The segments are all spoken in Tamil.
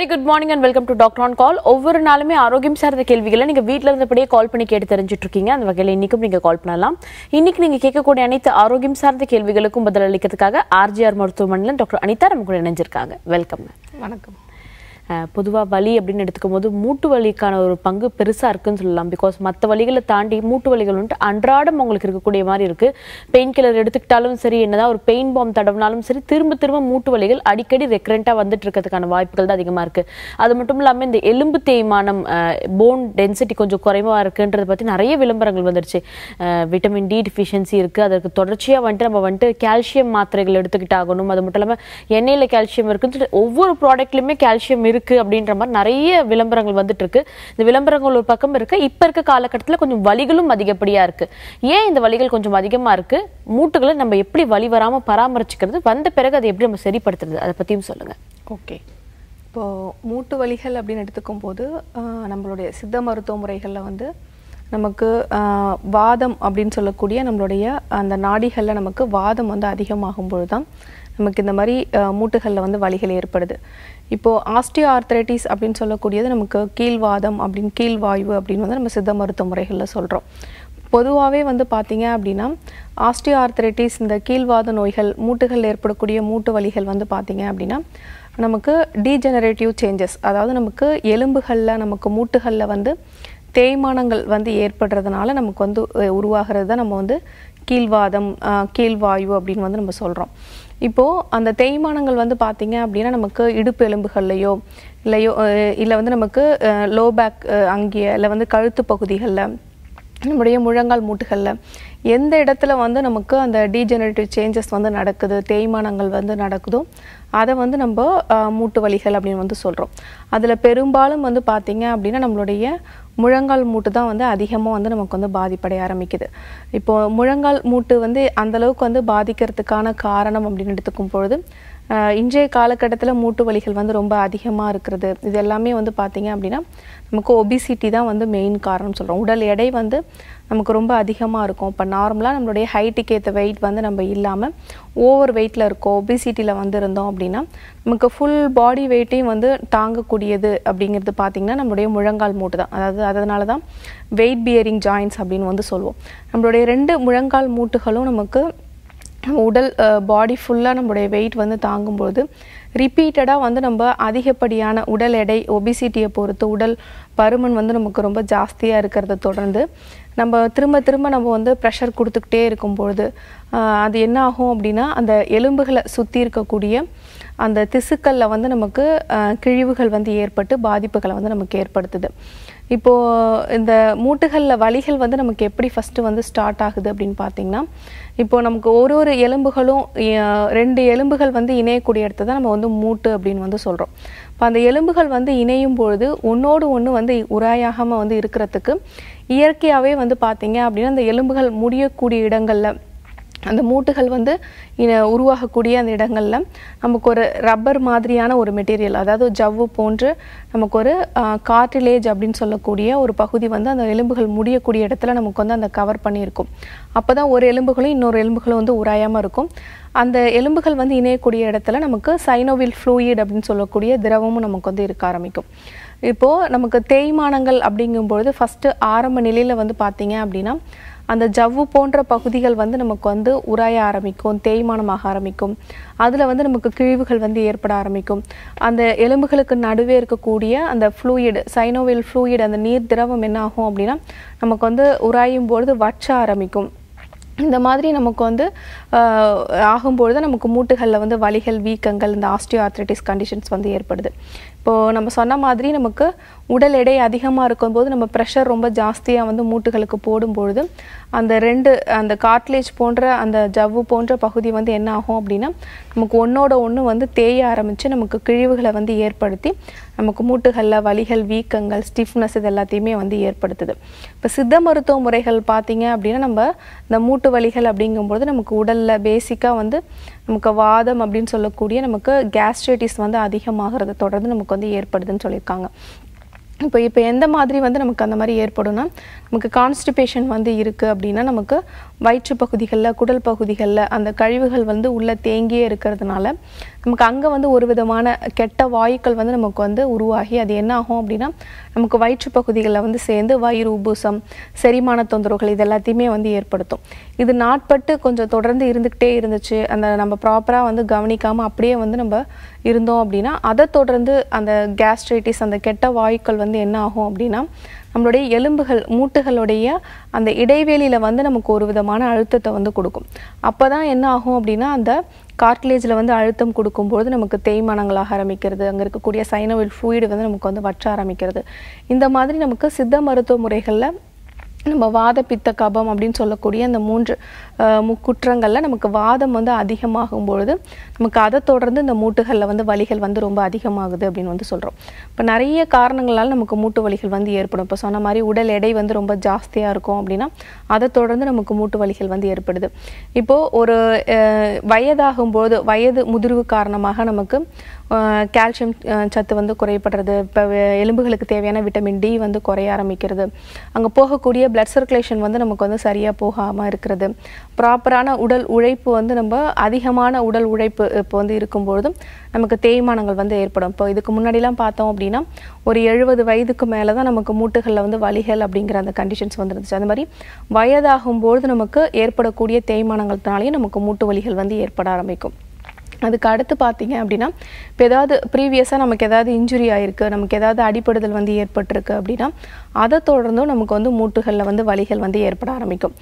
Very good morning and welcome to Doctor on Call. ஒவ்வொரு நாளுமே ஆரோக்கியம் சார்ந்த கேள்விகளை நீங்க வீட்ல இருந்தபடியே கால் பண்ணி கேட்டு தெரிஞ்சிட்டு இருக்கீங்க. அந்த வகையில் இன்னைக்கும் நீங்க கால் பண்ணலாம். இன்னைக்கு நீங்க கேட்கக்கூடிய அனைத்து ஆரோக்கியம் சார்ந்த கேள்விகளுக்கும் பதில் அளிக்கிறதுக்காக RGR மருத்துவமனையில டாக்டர் அனிதா நமக்கு இணைஞ்சிருக்காங்க. வெல்கம். வணக்கம். பொதுவா வலி அப்படினு எடுத்துக்கும்போது மூட்டு வலிக்கான ஒரு பங்கு பெருசா இருக்குன்னு சொல்லலாம். பிகாஸ் மற்ற வலிகளை தாண்டி மூட்டு வலிகளுண்டு அன்றாடம் உங்களுக்கு இருக்கக்கூடிய மாதிரி இருக்கு. பெயின் கில்லர் எடுத்துக்கிட்டாலும் சரி, என்னதான் ஒரு பெயின் பாம் தடவினாலும் சரி, திரும்ப திரும்ப மூட்டு வலிகள் அடிக்கடி ரெக்கரண்டா வந்துட்டு இருக்கிறதுக்கான வாய்ப்புகள் தான் அதிகமா இருக்கு. அது மட்டும் இல்லாமல் இந்த எலும்பு தேய்மானம், போன் டென்சிட்டி கொஞ்சம் குறைவா இருக்குன்றத பத்தி நிறைய விளம்பரங்கள் வந்துருச்சு. விட்டமின் டி டிஃபிஷியன்சி இருக்கு, அதற்கு தொடர்ச்சியா வந்துட்டு நம்ம வந்துட்டு கால்சியம் மாத்திரைகள் எடுத்துக்கிட்டாகணும். அது மட்டும் இல்லாமல் எண்ணெயில கால்சியம் இருக்குன்னு சொல்லிட்டு ஒவ்வொரு ப்ராடக்ட்லயுமே கால்சியம் இருக்கு அப்படின்ற மாதிரி நிறைய விளம்பரங்கள் வந்துட்டு இருக்கு. இந்த விளம்பரங்கள் ஒரு பக்கம் இருக்கு, இப்ப இருக்க காலகட்டத்துல கொஞ்சம் வலிகளும் அதிகப்படியா இருக்கு. ஏன் இந்த வலிகள் கொஞ்சம் அதிகமா இருக்கு? மூட்டுகளை நம்ம எப்படி வலி வராம பராமரிச்சுக்கிறது, வந்த பிறகு அதை எப்படி நம்ம சரிப்படுத்துறது, அதை பத்தியும் சொல்லுங்க. ஓகே, இப்போ மூட்டு வலிகள் அப்படின்னு எடுத்துக்கும் போது நம்மளுடைய சித்த மருத்துவ முறைகள்ல வந்து நமக்கு வாதம் அப்படின்னு சொல்லக்கூடிய நம்மளுடைய அந்த நாடிகள்ல நமக்கு வாதம் வந்து அதிகமாகும் பொழுதுதான் நமக்கு இந்த மாதிரி மூட்டுகளில் வந்து வலிகள் ஏற்படுது. இப்போது ஆஸ்டியோ ஆர்த்ரைட்டிஸ் அப்படின்னு சொல்லக்கூடியது நமக்கு கீழ்வாதம் அப்படின்னு கீழ்வாய்வு அப்படின்னு வந்து நம்ம சித்த மருத்துவ முறைகளில் சொல்கிறோம். பொதுவாகவே வந்து பார்த்தீங்க அப்படின்னா ஆஸ்டியோ ஆர்த்ரைட்டிஸ், இந்த கீழ்வாத நோய்கள், மூட்டுகளில் ஏற்படக்கூடிய மூட்டு வலிகள் வந்து பார்த்தீங்க அப்படின்னா நமக்கு டீஜெனரேட்டிவ் சேஞ்சஸ், அதாவது நமக்கு எலும்புகளில் நமக்கு மூட்டுகளில் வந்து தேய்மானங்கள் வந்து ஏற்படுறதுனால நமக்கு வந்து உருவாகிறது தான் நம்ம வந்து கீழ்வாதம் கீழ்வாய்வு அப்படின்னு வந்து நம்ம சொல்கிறோம். இப்போது அந்த தேய்மானங்கள் வந்து பார்த்தீங்க அப்படின்னா நமக்கு இடுப்பு எலும்புகள்லையோ இல்லை வந்து நமக்கு லோ பேக் அங்கேயே இல்லை வந்து கழுத்து பகுதிகளில் நம்முடைய முழங்கால் மூட்டுகளில் எந்த இடத்துல வந்து நமக்கு அந்த டீஜெனரேட்டிவ் சேஞ்சஸ் வந்து நடக்குது, தேய்மானங்கள் வந்து நடக்குதோ அதை வந்து நம்ம மூட்டு வலிகள் அப்படின்னு வந்து சொல்கிறோம். அதில் பெரும்பாலும் வந்து பார்த்தீங்க அப்படின்னா நம்மளுடைய முழங்கால் மூட்டு தான் வந்து அதிகமாக வந்து நமக்கு வந்து பாதிப்படைய ஆரம்பிக்குது. இப்போது முழங்கால் மூட்டு வந்து அந்தளவுக்கு வந்து பாதிக்கிறதுக்கான காரணம் அப்படின்னு எடுத்துக்கும் பொழுது இன்றைய காலகட்டத்தில் மூட்டு வலிகள் வந்து ரொம்ப அதிகமாக இருக்கிறது. இது எல்லாமே வந்து பார்த்தீங்க அப்படின்னா நமக்கு ஒபிசிட்டி தான் வந்து மெயின் காரணம்னு சொல்கிறோம். உடல் எடை வந்து நமக்கு ரொம்ப அதிகமாக இருக்கும். இப்போ நார்மலாக நம்மளுடைய ஹைட்டுக்கு ஏற்ற வெயிட் வந்து நம்ம இல்லாமல் ஓவர் வெயிட்டில் இருக்கோம், ஒபிசிட்டியில் வந்து இருந்தோம் அப்படின்னா நமக்கு ஃபுல் பாடி வெயிட்டையும் வந்து தாங்கக்கூடியது அப்படிங்கிறது பார்த்திங்கன்னா நம்மளுடைய முழங்கால் மூட்டு தான். அதாவது அதனால தான் வெயிட் பியரிங் ஜாயின்ஸ் அப்படின்னு வந்து சொல்லுவோம். நம்மளுடைய ரெண்டு முழங்கால் மூட்டுகளும் நமக்கு உடல் பாடி ஃபுல்லாக நம்மளுடைய வெயிட் வந்து தாங்கும்பொழுது ரிப்பீட்டடாக வந்து நம்ம அதிகப்படியான உடல் எடை, ஒபிசிட்டியை பொறுத்து உடல் பருமன் வந்து நமக்கு ரொம்ப ஜாஸ்தியாக இருக்கிறத தொடர்ந்து நம்ம திரும்ப நம்ம வந்து ப்ரெஷர் கொடுத்துக்கிட்டே இருக்கும்பொழுது அது என்ன ஆகும் அப்படின்னா அந்த எலும்புகளை சுற்றி இருக்கக்கூடிய அந்த திசுக்களில் வந்து நமக்கு கிழிவுகள் வந்து ஏற்பட்டு பாதிப்புகளை வந்து நமக்கு ஏற்படுத்துது. இப்போது இந்த மூட்டுகளில் வலிகள் வந்து நமக்கு எப்படி ஃபஸ்ட்டு வந்து ஸ்டார்ட் ஆகுது அப்படின்னு பார்த்திங்கன்னா இப்போது நமக்கு ஒரு எலும்புகளும் ரெண்டு எலும்புகள் வந்து இணையக்கூடிய இடத்த தான் நம்ம வந்து மூட்டு அப்படின்னு வந்து சொல்கிறோம். இப்போ அந்த எலும்புகள் வந்து இணையும் பொழுது ஒன்றோடு ஒன்று வந்து உராயாகாமல் வந்து இருக்கிறதுக்கு இயற்கையாகவே வந்து பார்த்திங்க அப்படின்னா அந்த எலும்புகள் முடியக்கூடிய இடங்களில் அந்த மூட்டுகள் வந்து உருவாகக்கூடிய அந்த இடங்களில் நமக்கு ஒரு ரப்பர் மாதிரியான ஒரு மெட்டீரியல், அதாவது ஜவ்வு போன்று நமக்கு ஒரு கார்டிலேஜ் அப்படின்னு சொல்லக்கூடிய ஒரு பகுதி வந்து அந்த எலும்புகள் முடியக்கூடிய இடத்துல நமக்கு வந்து அந்த கவர் பண்ணியிருக்கும். அப்போ தான் ஒரு எலும்புகளும் இன்னொரு எலும்புகளும் வந்து உராயாமல் இருக்கும். அந்த எலும்புகள் வந்து இணையக்கூடிய இடத்துல நமக்கு சைனோவில் ஃப்ளூயிட் அப்படின்னு சொல்லக்கூடிய திரவமும் நமக்கு வந்து இருக்க ஆரம்பிக்கும். இப்போது நமக்கு தேய்மானங்கள் அப்படிங்கும்பொழுது ஃபஸ்ட்டு ஆரம்ப நிலையில் வந்து பார்த்தீங்க அப்படின்னா அந்த ஜவ்வு போன்ற பகுதிகள் வந்து நமக்கு வந்து உராய ஆரம்பிக்கும், தேய்மானமாக ஆரம்பிக்கும். அதில் வந்து நமக்கு கிழிவுகள் வந்து ஏற்பட ஆரம்பிக்கும். அந்த எலும்புகளுக்கு நடுவே இருக்கக்கூடிய அந்த ஃப்ளூயிடு, சைனோவில் ஃப்ளூயிடு, அந்த நீர் திரவம் என்ன ஆகும் அப்படின்னா நமக்கு வந்து உராயும் பொழுது வற்ற ஆரம்பிக்கும். இந்த மாதிரி நமக்கு வந்து ஆகும்பொழுது நமக்கு மூட்டுகளில் வந்து வலிகள், வீக்கங்கள், இந்த ஆஸ்டியோ ஆர்த்ரைட்டிஸ் கண்டிஷன்ஸ் வந்து ஏற்படுது. இப்போது நம்ம சொன்ன மாதிரி நமக்கு உடல் எடை அதிகமாக இருக்கும்போது நம்ம ப்ரெஷர் ரொம்ப ஜாஸ்தியாக வந்து மூட்டுகளுக்கு போடும்பொழுது அந்த அந்த கார்ட்லேஜ் போன்ற அந்த ஜவ்வு போன்ற பகுதி வந்து என்ன ஆகும் அப்படின்னா நமக்கு ஒன்றோட ஒன்று வந்து தேய ஆரம்பித்து நமக்கு கிழிவுகளை வந்து ஏற்படுத்தி நமக்கு மூட்டுகளில் வலிகள், வீக்கங்கள், ஸ்டிஃப்னஸ் இது எல்லாத்தையுமே வந்து ஏற்படுத்துது. இப்போ சித்த மருத்துவ முறைகள் பார்த்திங்க அப்படின்னா நம்ம இந்த மூட்டு வலிகள் அப்படிங்கும்போது நமக்கு உடலில் பேசிக்காக வந்து நமக்கு வாதம் அப்படின்னு சொல்லக்கூடிய நமக்கு கேஸ்ட்ரைட்டிஸ் வந்து அதிகமாகிறத தொடர்ந்து நமக்கு வந்து ஏற்படுதுன்னு சொல்லியிருக்காங்க. இப்போ எந்த மாதிரி வந்து நமக்கு அந்த மாதிரி ஏற்படும்னா நமக்கு கான்ஸ்டிபேஷன் வந்து இருக்கு அப்படினா நமக்கு வயிற்று பகுதிகள்ல குடல் பகுதிகள்ல அந்த கழிவுகள் வந்து உள்ள தேங்கியே இருக்குிறதுனால நமக்கு அங்க வந்து ஒரு விதமான கெட்ட வாயுக்கள் வந்து நமக்கு வந்து உருவாகி அது என்ன ஆகும் அப்படினா நமக்கு வயிற்று பகுதிகள்ல வந்து சேர்ந்து வயிறு உபூசம் செரிமான தொந்தரவுகள் இதெல்லாத்தையுமே வந்து ஏற்படுத்தும் இது நாட்பட்டு கொஞ்சம் தொடர்ந்து இருந்துட்டே இருந்துச்சு அந்த நம்ம ப்ராப்பரா வந்து கவனிக்காம அப்படியே வந்து நம்ம இருந்தோம் அப்படினா அத தொடர்ந்து அந்த கேஸ்ட்ரைட்டிஸ் அந்த கெட்ட வாயுக்கள் வந்து என்ன ஆகும் அப்படினா நம்மளுடைய எலும்புகள் மூட்டுகளுடைய அந்த இடைவேளையில வந்து நமக்கு ஒரு விதமான அழுத்தத்தை வந்து கொடுக்கும் அப்பதான் என்ன ஆகும் அப்படினா அந்த கார்ட்டிலேஜ்ல வந்து அழுத்தம் கொடுக்கும்போது நமக்கு தேய்மானங்கள் ஆரம்பிக்கிறது அங்க இருக்க கூடிய சைனோவில் ஃப்ளூயிட் வந்து நமக்கு வந்து வற்ற ஆரம்பிக்கிறது இந்த மாதிரி நமக்கு சித்த மருத்துவ முறைகள்ல நம்ம வாத பித்த கபம் அப்படினு சொல்லக்கூடிய அந்த மூன்று முக்குற்றங்கள்ல நமக்கு வாதம் வந்து அதிகமாகும் பொழுது நமக்கு அதை தொடர்ந்து இந்த மூட்டுகள்ல வந்து வலிகள் வந்து ரொம்ப அதிகமாகுது அப்படினு வந்து சொல்றோம். இப்ப நிறைய காரணங்களால நமக்கு மூட்டு வலிகள் வந்து ஏற்படும். இப்ப சொன்ன மாதிரி உடல் எடை வந்து ரொம்ப ஜாஸ்தியா இருக்கும் அப்படினா அதை தொடர்ந்து நமக்கு மூட்டு வலிகள் வந்து ஏற்படுது. இப்போ ஒரு வயதாகும் பொழுது வயது முதிர்வு காரணமாக நமக்கு கால்சியம் சத்து வந்து குறையப்படுறது எலும்புகளுக்கு தேவையான விட்டமின் டி வந்து குறைய ஆரம்பிக்கிறது அங்க போக கூடிய blood circulation வந்து நமக்கு வந்து சரியா போகாம இருக்குது ப்ராப்பரான உடல் உழைப்பு வந்து நம்ம அதிகமான உடல் உழைப்பு இப்ப வந்து இருக்கும்போது நமக்கு தேய்மானங்கள் வந்து ஏற்படும் இப்போ இதுக்கு முன்னாடிலாம் பார்த்தோம் அப்படினா ஒரு 70 வயதுக்கு மேல தான் நமக்கு மூட்டுகள்ல வந்து வலிகள் அப்படிங்கற அந்த கண்டிஷன்ஸ் வந்துருச்சு அந்த மாதிரி வயதாகும் பொழுது நமக்கு ஏற்படக்கூடிய தேய்மானங்கள்னாலே நமக்கு மூட்டு வலிகள் வந்து ஏற்பட ஆரம்பிக்கும் அதுக்கு அடுத்து பாத்தீங்க அப்படினா இப்ப ஏதாவது previous-ஆ நமக்கு ஏதாவது injury ஆயிருக்கு நமக்கு ஏதாவது அடிபடுதல் வந்து ஏற்பட்டிருக்கு அப்படினா அதை தொடர்ந்து நமக்கு வந்து மூட்டுகள்ல வந்து வலிகள் வந்து ஏற்பட ஆரம்பிக்கும்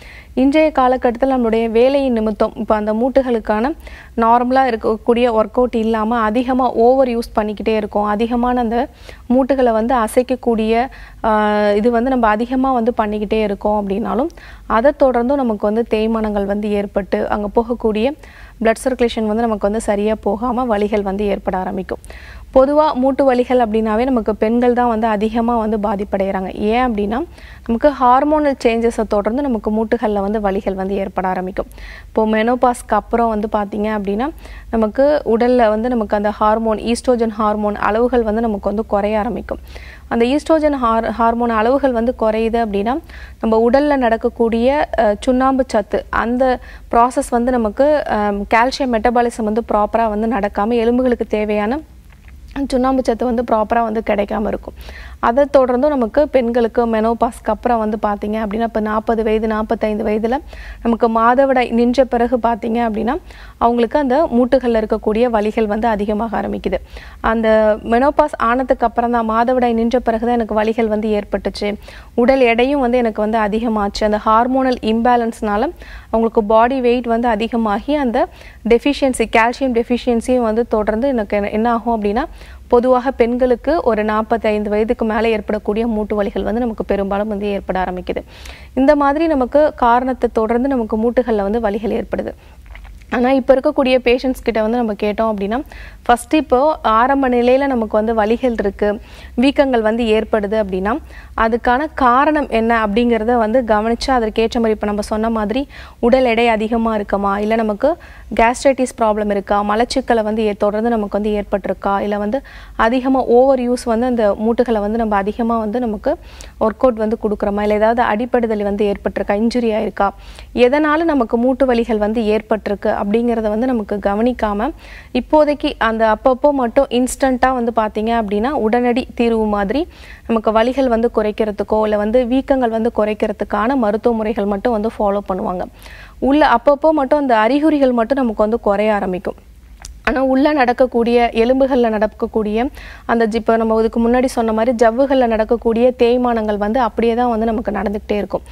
இன்றைய காலகட்டத்துல நம்மளுடைய வேலையின் நிமித்தம் இப்ப அந்த மூட்டுகளுக்கான நார்மலா இருக்கக்கூடிய வொர்க் அவுட் இல்லாம அதிகமா ஓவர் யூஸ் பண்ணிக்கிட்டே இருக்கோம் அதிகமான அந்த மூட்டுகளை வந்து அசைக்க கூடிய இது வந்து நம்ம அதிகமா வந்து பண்ணிக்கிட்டே இருக்கோம் அப்படினாலும் அதை தொடர்ந்து நமக்கு வந்து தேய்மானங்கள் வந்து ஏற்பட்டு அங்க போக கூடிய blood circulation வந்து நமக்கு வந்து சரியா போகாம வலிகள் வந்து ஏற்பட ஆரம்பிக்கும் பொதுவா மூட்டு வலிகள் அப்படினாவே நமக்கு பெண்கள் தான் வந்து அதிகமா வந்து பாதிப்படைறாங்க ஏன் அப்படினா நமக்கு ஹார்மோனல் चेंजेसஐ தொடர்ந்து நமக்கு மூட்டுகள்ல வந்து வலிகள் வந்து ஏற்பட ஆரம்பிக்கும் இப்போ மெனோபாஸ்க்கு அப்புறம் வந்து பாத்தீங்க அப்படினா நமக்கு உடல்ல வந்து நமக்கு அந்த ஹார்மோன் ஈஸ்ட்ரோஜன் ஹார்மோன் அளவுகள் வந்து நமக்கு வந்து குறைய ஆரம்பிக்கும் அந்த ஈஸ்ட்ரோஜன் ஹார்மோன் அளவுகள் வந்து குறையுது அப்படினா நம்ம உடல்ல நடக்கக்கூடிய சுண்ணாம்பு சத்து அந்த process வந்து நமக்கு கால்சியம் மெட்டபாலிசம் வந்து ப்ராப்பரா வந்து நடக்காம எலும்புகளுக்கு தேவையான சுண்ணாம்பு சத்து வந்து ப்ராப்பரா வந்து கிடைக்காம இருக்கும் அத தொடர்ந்து நமக்கு பெண்களுக்கு மெனோபாஸ்க்கு அப்புறம் வந்து பாத்தீங்க அப்படினா இப்ப 40 வயது 45 வயதுல நமக்கு மாதவிடாய் நின்ற பிறகு பாத்தீங்க அப்படினா அவங்களுக்கு அந்த மூட்டுகள்ல இருக்க கூடிய வலிகள் வந்து அதிகமாக ஆரம்பிக்குது அந்த மெனோபாஸ் ஆனதுக்கு அப்புறம் தான் மாதவிடாய் நின்ற பிறகு தான் எனக்கு வலிகள் வந்து ஏற்பட்டுச்சு உடல் எடையும் வந்து எனக்கு வந்து அதிகமாச்சு அந்த ஹார்மோனல் இம்பேலன்ஸ்னால அவங்களுக்கு பாடி weight வந்து அதிகமாகி அந்த டெஃபிஷியன்சி கால்சியம் டெஃபிஷியன்சி வந்து தொடர்ந்து எனக்கு என்ன ஆகும் அப்படினா பொதுவாக பெண்களுக்கு ஒரு 45 வயதுக்கு மேல ஏற்படக்கூடிய மூட்டு வலிகள் வந்து நமக்கு பெரும்பாலும் வந்து ஏற்பட ஆரம்பிக்குது. இந்த மாதிரி நமக்கு காரணத்தை தொடர்ந்து நமக்கு மூட்டுகள்ல வந்து வலிகள் ஏற்படுது. ஆனா இப்ப இருக்க கூடிய பேஷண்ட்ஸ் கிட்ட வந்து நம்ம கேட்டோம் அப்படினா ஃபர்ஸ்ட் இப்போ ஆரம்ப நிலையில நமக்கு வந்து வலிகள் இருக்கு வீக்கங்கள் வந்து ஏற்படுது அப்படினா அதுக்கான காரணம் என்ன அப்படிங்கறதை வந்து கவனிச்சு அதற்கேற்ற மாதிரி இப்ப நம்ம சொன்ன மாதிரி உடல் எடை அதிகமா இருக்குமா இல்ல நமக்கு gastritis problem இருக்கா மலச்சிக்கலை வந்து தொடர்ந்து நமக்கு வந்து ஏற்பட்டிருக்கா இல்ல வந்து அதிகமா ஓவர் யூஸ் வந்து அந்த மூட்டுகளை வந்து நம்ம அதிகமா வந்து நமக்கு வொர்க் அவுட் வந்து கொடுக்கறமா இல்ல ஏதாவது அடிபடுதல் வந்து ஏற்பட்டிருக்கா இன்ஜுரி ஆயிருக்கா எதனால நமக்கு மூட்டு வலிகள் வந்து ஏற்பட்டிருக்கு அப்படிங்கறதை வந்து நமக்கு கவனிக்காம இப்போதைக்கு அந்த அப்பப்போ மட்டும் இன்ஸ்டன்ட்டா வந்து பாத்தீங்க அப்படினா உடனடி தீர்வு மாதிரி நமக்கு வலிகள் வந்து குறைக்கிறதுக்கோ இல்ல வந்து வீக்கங்கள் வந்து குறைக்கிறதுக்கான மருத்துவ முறைகள் மட்டும் வந்து ஃபாலோ பண்ணுவாங்க உள்ள அப்பப்போ மட்டும் அந்த அறிகுறிகள் மட்டும் நமக்கு வந்து குறைய ஆரம்பிக்கும் ஆனா உள்ள நடக்கக்கூடிய எலும்புகள்ல நடக்கக்கூடிய அந்த இப்ப நம்ம இதுக்கு முன்னாடி சொன்ன மாதிரி ஜவ்வுகள்ல நடக்கக்கூடிய தேய்மானங்கள் வந்து அப்படியே தான் வந்து நமக்கு நடந்துட்டே இருக்கும்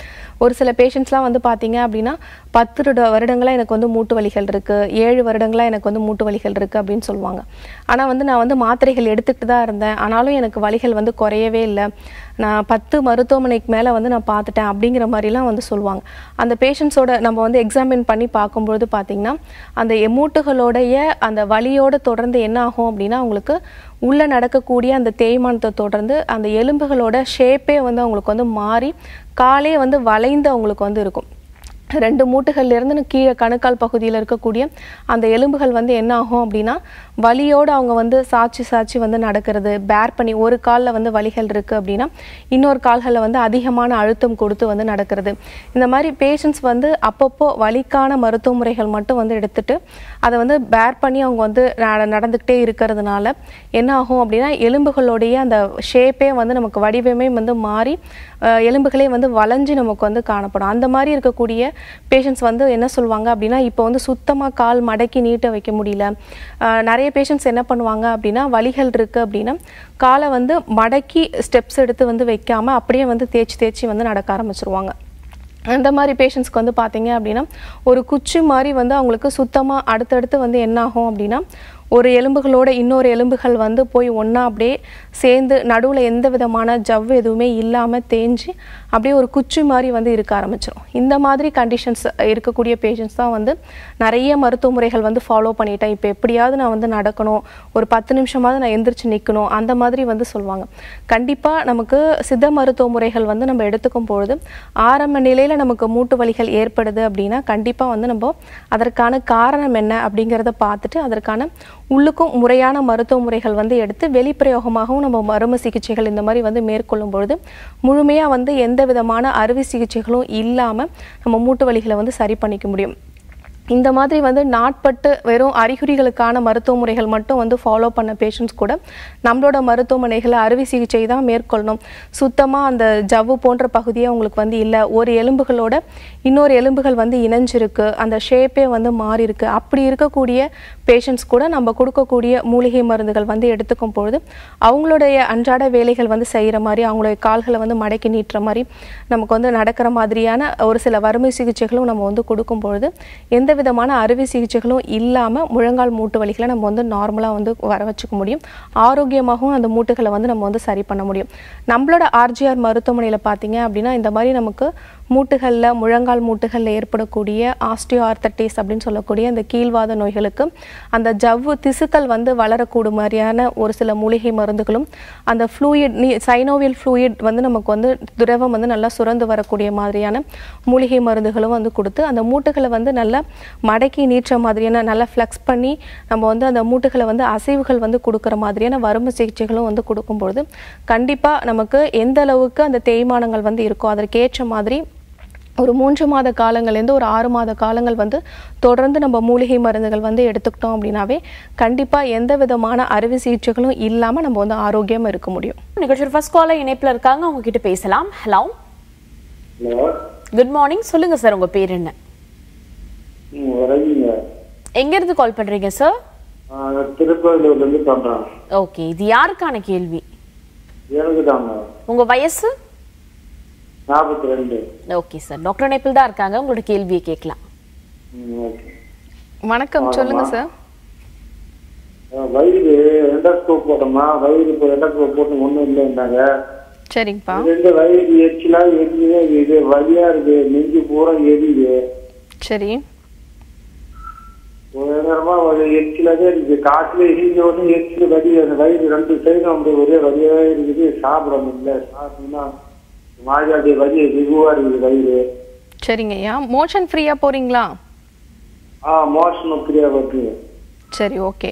ஒரு சில பேஷண்ட்ஸ்லாம் வந்து பாத்தீங்க அப்படினா 10 வருடங்களா எனக்கு வந்து மூட்டு வலிகள் இருக்கு 7 வருடங்களா எனக்கு வந்து மூட்டு வலிகள் இருக்கு அப்படினு சொல்வாங்க ஆனா வந்து நான் வந்து மாத்திரைகள் எடுத்துக்கிட்டு தான் இருந்தேன் ஆனாலும் எனக்கு வலிகள் வந்து குறையவே இல்ல நான் 10 மருத்துவமனைக்கு மேல வந்து நான் பார்த்துட்டேன் அப்படிங்கற மாதிரிலாம் வந்து சொல்வாங்க அந்த பேஷண்ட்ஸோட நம்ம வந்து எக்ஸாமின் பண்ணி பாக்கும்போது பாத்தீங்கன்னா அந்த மூட்டுகளோடைய அந்த வலியோட தொடர்ந்து என்ன ஆகும் அப்படினா உங்களுக்கு உள்ள நடக்கக்கூடிய அந்த தேய்மானத்தை தொடர்ந்து அந்த எலும்புகளோட ஷேப்பே வந்து உங்களுக்கு வந்து மாறி காலே வந்து வளைந்து உங்களுக்கு வந்து இருக்கும் ரெண்டு மூட்டுகள்ல இருந்து கீழ கணுக்கால் பகுதியில இருக்க கூடிய அந்த எலும்புகள் வந்து என்ன ஆகும் அப்படினா வலியோட அவங்க வந்து சாச்சி சாச்சி வந்து நடக்கிறது பேர் பண்ணி ஒரு கால்ல வந்து வலிகள் இருக்கு அப்படினா இன்னொரு கால்கள்ல வந்து அதிகமான அழுத்தம் கொடுத்து வந்து நடக்கிறது இந்த மாதிரி பேஷண்ட்ஸ் வந்து அப்பப்போ வலிக்கான மருத்துவ முறைகள் மட்டும் வந்து எடுத்துட்டு அத வந்து பேர் பண்ணி அவங்க வந்து நடந்துட்டே இருக்குிறதுனால என்ன ஆகும் அப்படினா எலும்புகளோட அந்த ஷேப்பே வந்து நமக்கு வடிவமே வந்து மாறி எலும்புகளே வந்து வளைஞ்சு நமக்கு வந்து காணப்படும் அந்த மாதிரி இருக்க கூடிய Patients வந்து என்ன சொல்வாங்க அப்படினா இப்போ வந்து சுத்தமா கால் மடக்கி நீட்ட வைக்க முடியல நிறைய பேஷண்ட்ஸ் என்ன பண்ணுவாங்க அப்படினா வலிகள் இருக்கு அப்படினா காலை வந்து மடக்கி ஸ்டெப்ஸ் எடுத்து வந்து வைக்காம அப்படியே வந்து தேய்ச்சி தேய்ச்சி வந்து நடக்க ஆரம்பிச்சுடுவாங்க அந்த மாதிரி பேஷண்ட்ஸ்க்கு வந்து பாத்தீங்க அப்படினா ஒரு குச்சி மாதிரி வந்து அவங்களுக்கு சுத்தமா அடுத்து வந்து என்ன ஆகும் அப்படினா ஒரு எலும்புகளோட இன்னொரு எலும்புகள் வந்து போய் ஒண்ணா அப்படியே சேர்ந்து நடுவுல எந்த விதமான ஜவ்வு எதுவுமே இல்லாம தேஞ்சி அப்படியே ஒரு குச்சி மாதிரி வந்து இருக்க ஆரம்பிச்சிரும் இந்த மாதிரி கண்டிஷன்ஸ் இருக்க கூடிய பேஷண்ட்ஸ் தான் வந்து நிறைய மருத்துவ முறைகள் வந்து ஃபாலோ பண்ணிட்டேன் இப்போ எப்படியாவது நான் வந்து நடக்கணும் ஒரு 10 நிமிஷமாவது நான் எந்திரச்சி நிக்கணும் அந்த மாதிரி வந்து சொல்வாங்க கண்டிப்பா நமக்கு சித்த மருத்துவ முறைகள் வந்து நம்ம எடுத்துக்கும் பொழுது ஆரம்ப நிலையில நமக்கு மூட்டு வலிகள் ஏற்படுது அப்படினா கண்டிப்பா வந்து நம்ம அதற்கான காரணம் என்ன அப்படிங்கறதை பார்த்துட்டு அதற்கான உள்ளுக்கும் முறையான மருத்துவ முறைகள் வந்து எடுத்து வெளிப்பிரயோகமாகவும் நம்ம மரும சிகிச்சைகள் இந்த மாதிரி வந்து மேற்கொள்ளும் பொழுது முழுமையா வந்து எந்த விதமான அறுவை சிகிச்சைகளும் இல்லாம நம்ம மூட்டு வலிகளை வந்து சரி பண்ணிக்க முடியும் இந்த மாதிரி வந்து நாட்பட்டு வெறும் அறிகுறிகளுக்கான மருத்துவ முறைகள் மட்டும் வந்து ஃபாலோ பண்ண பேஷண்ட்ஸ் கூட நம்மளோட மருத்துவமனைகளை அறுவை சிகிச்சை தான் மேற்கொள்ளணும் சுத்தமா அந்த ஜவ்வு போன்ற பகுதியே உங்களுக்கு வந்து இல்ல ஒரு எலும்புகளோட இன்னொரு எலும்புகள் வந்து இணைஞ்சிருக்கு அந்த ஷேப்பே வந்து மாறி இருக்கு அப்படி இருக்க கூடிய பேஷண்ட்ஸ் கூட நம்ம கொடுக்க கூடிய மூலிகை மருந்துகள் வந்து எடுத்துக்கும் பொழுது அவங்களோட அன்றாட வேலைகள் வந்து செய்யற மாதிரி அவங்களுடைய கால்களை வந்து மடக்கி நீட்ற மாதிரி நமக்கு வந்து நடக்கிற மாதிரியான ஒரு சில வறுமை சிகிச்சைகளும் நம்ம வந்து கொடுக்கும் பொழுது எந்த விதமான அறுவை சிகிச்சைகளும் இல்லாம முழங்கால் மூட்டு வலிகளை நம்ம வந்து நார்மலா வந்து வர வச்சுக்க முடியும் ஆரோக்கியமாகவும் அந்த மூட்டுகளை வந்து நம்ம வந்து சரி பண்ண முடியும் நம்மளோட ஆர்ஜிஆர் மருத்துவமனையில பாத்தீங்க அப்படினா இந்த மாதிரி நமக்கு மூட்டுகள்ல முழங்கால் மூட்டுகள்ல ஏற்படக்கூடிய ஆஸ்டியோஆர்த்ரைட்டிஸ் அப்படினு சொல்லக்கூடிய அந்த கீல்வாத நோய்களுக்கு அந்த ஜவ்வு திசுக்கள் வந்து வளரக்கூடு மாதிரியான ஒரு சில மூலிகை மருந்துகளும் அந்த ஃப்ளூயிட் சைனோவியல் ஃப்ளூயிட் வந்து நமக்கு வந்து திரவம் வந்து நல்லா சுரந்து வரக்கூடிய மாதிரியான மூலிகை மருந்துகளும் வந்து கொடுத்து அந்த மூட்டுகளை வந்து நல்லா மடக்கி நீட்ற மாதிரியான நல்லா ஃப்ளெக்ஸ் பண்ணி நம்ம வந்து அந்த மூட்டுகளை வந்து அசைவுகள் வந்து கொடுக்கிற மாதிரியான வறுமை சிகிச்சைகளும் வந்து கொடுக்கும் பொழுது கண்டிப்பா நமக்கு எந்த அளவுக்கு அந்த தேய்மானங்கள் வந்து இருக்கோ அதற்கேற்ற மாதிரி ஒரு 3 மாத காலங்கள் இருந்து ஒரு 6 மாத காலங்கள் வந்து தொடர்ந்து நம்ம மூலிகை மருந்துகள் வந்து எடுத்துக்கிட்டோம் அப்படினாவே கண்டிப்பா எந்தவிதமான அறுவை சிகிச்சைகளும் இல்லாம நம்ம வந்து ஆரோக்கியமா இருக்க முடியும். நிகழ்ச்சியில் ஃபர்ஸ்ட் காலர் இணைப்புல இருக்காங்க அவங்க கிட்ட பேசலாம். ஹலோ. குட் மார்னிங் சொல்லுங்க சார் உங்க பேர் என்ன? எங்க இருந்து கால் பண்றீங்க சார்? திருப்பதில இருந்து பண்றேன். ஓகே இது யாருக்கான கேள்வி? உங்க வயசு? Okay sir. Doctor Nepal da irukanga ungalde kelviye kekkalam. Okay. Vanakkam solunga sir. Vairu endoscope potama vairu po endoscope potu onnu illaanga. Sering pa. Rendu vairu echila edine idu valiya irudhu neenju pora edide. Seri. Odarama vairu echila idu kaatile hinjonu echila valiya vairu rendu side ambe ore valiya irudu saabram illa saabina மாயா தேவதி ரிகுவாரி ரைரே சரிங்கயா மோஷன் ஃப்ரீயா போறீங்களா ஆ மோஷன் ஃப்ரீயா போறீங்க சரி ஓகே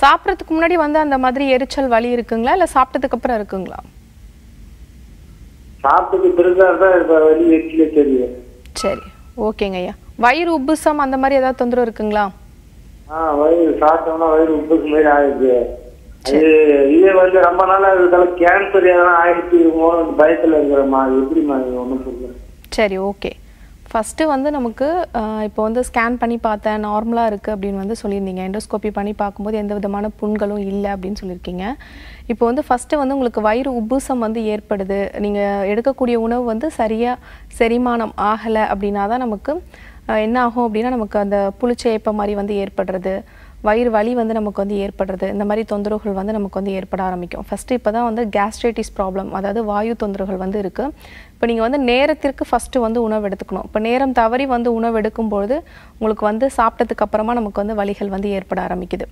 சாப்பிறதுக்கு முன்னாடி வந்து அந்த மாதிரி எரிச்சல் வலி இருக்குங்களா இல்ல சாப்பிட்டதுக்கு அப்புறம் இருக்குங்களா சாப்பிட்டதுக்கு பிறகு தான் வலி எரிச்சல் தெரியுது சரி ஓகேங்கயா வயிறு உப்புசம் அந்த மாதிரி ஏதாவது தொந்தரவு இருக்குங்களா ஆ வயிறு சாப்பிட்டோம்னா வயிறு உப்புசம் மாதிரி ஆயிடுது இது வந்து ரொம்ப நாளா இதனால கேன்சர் ஏதாவது ஆயிடுமோ பயத்துல இருக்கறமா எப்படி நான் ஒன்னு சொல்றேன் சரி ஓகே ஃபர்ஸ்ட் வந்து நமக்கு இப்போ வந்து ஸ்கேன் பண்ணி பார்த்தேன் நார்மலா இருக்கு அப்படினு வந்து சொல்லிருந்தீங்க எண்டோஸ்கோபி பண்ணி பாக்கும்போது எந்த விதமான புண்களும் இல்ல அப்படினு சொல்லிருக்கீங்க இப்போ வந்து ஃபர்ஸ்ட் வந்து உங்களுக்கு வயிறு உப்புசம் வந்து ஏற்படுது நீங்க எடுக்க கூடிய உணவு வந்து சரியா செரிமானம் ஆகல அப்படினாதான் நமக்கு என்ன ஆகும் அப்படினா நமக்கு அந்த புளிச்சேப்ப மாதிரி வந்து ஏற்படுறது வயிறு வலி வந்து நமக்கு வந்து ஏற்படுறது இந்த மாதிரி தொந்தரவுகள் வந்து நமக்கு வந்து ஏற்பட ஆரம்பிக்கும். ஃபர்ஸ்ட் இப்பதான் வந்து gastritis problem அதாவது வாயு தொந்தரவுகள் வந்து இருக்கு. இப்போ நீங்க வந்து நேரத்திற்கு ஃபர்ஸ்ட் வந்து உணவு எடுத்துக்கணும். இப்போ நேரம் தவறி வந்து உணவு எடுக்கும் பொழுது உங்களுக்கு வந்து சாப்பிட்டதுக்கு அப்புறமா நமக்கு வந்து வலிகள் வந்து ஏற்பட ஆரம்பிக்குது.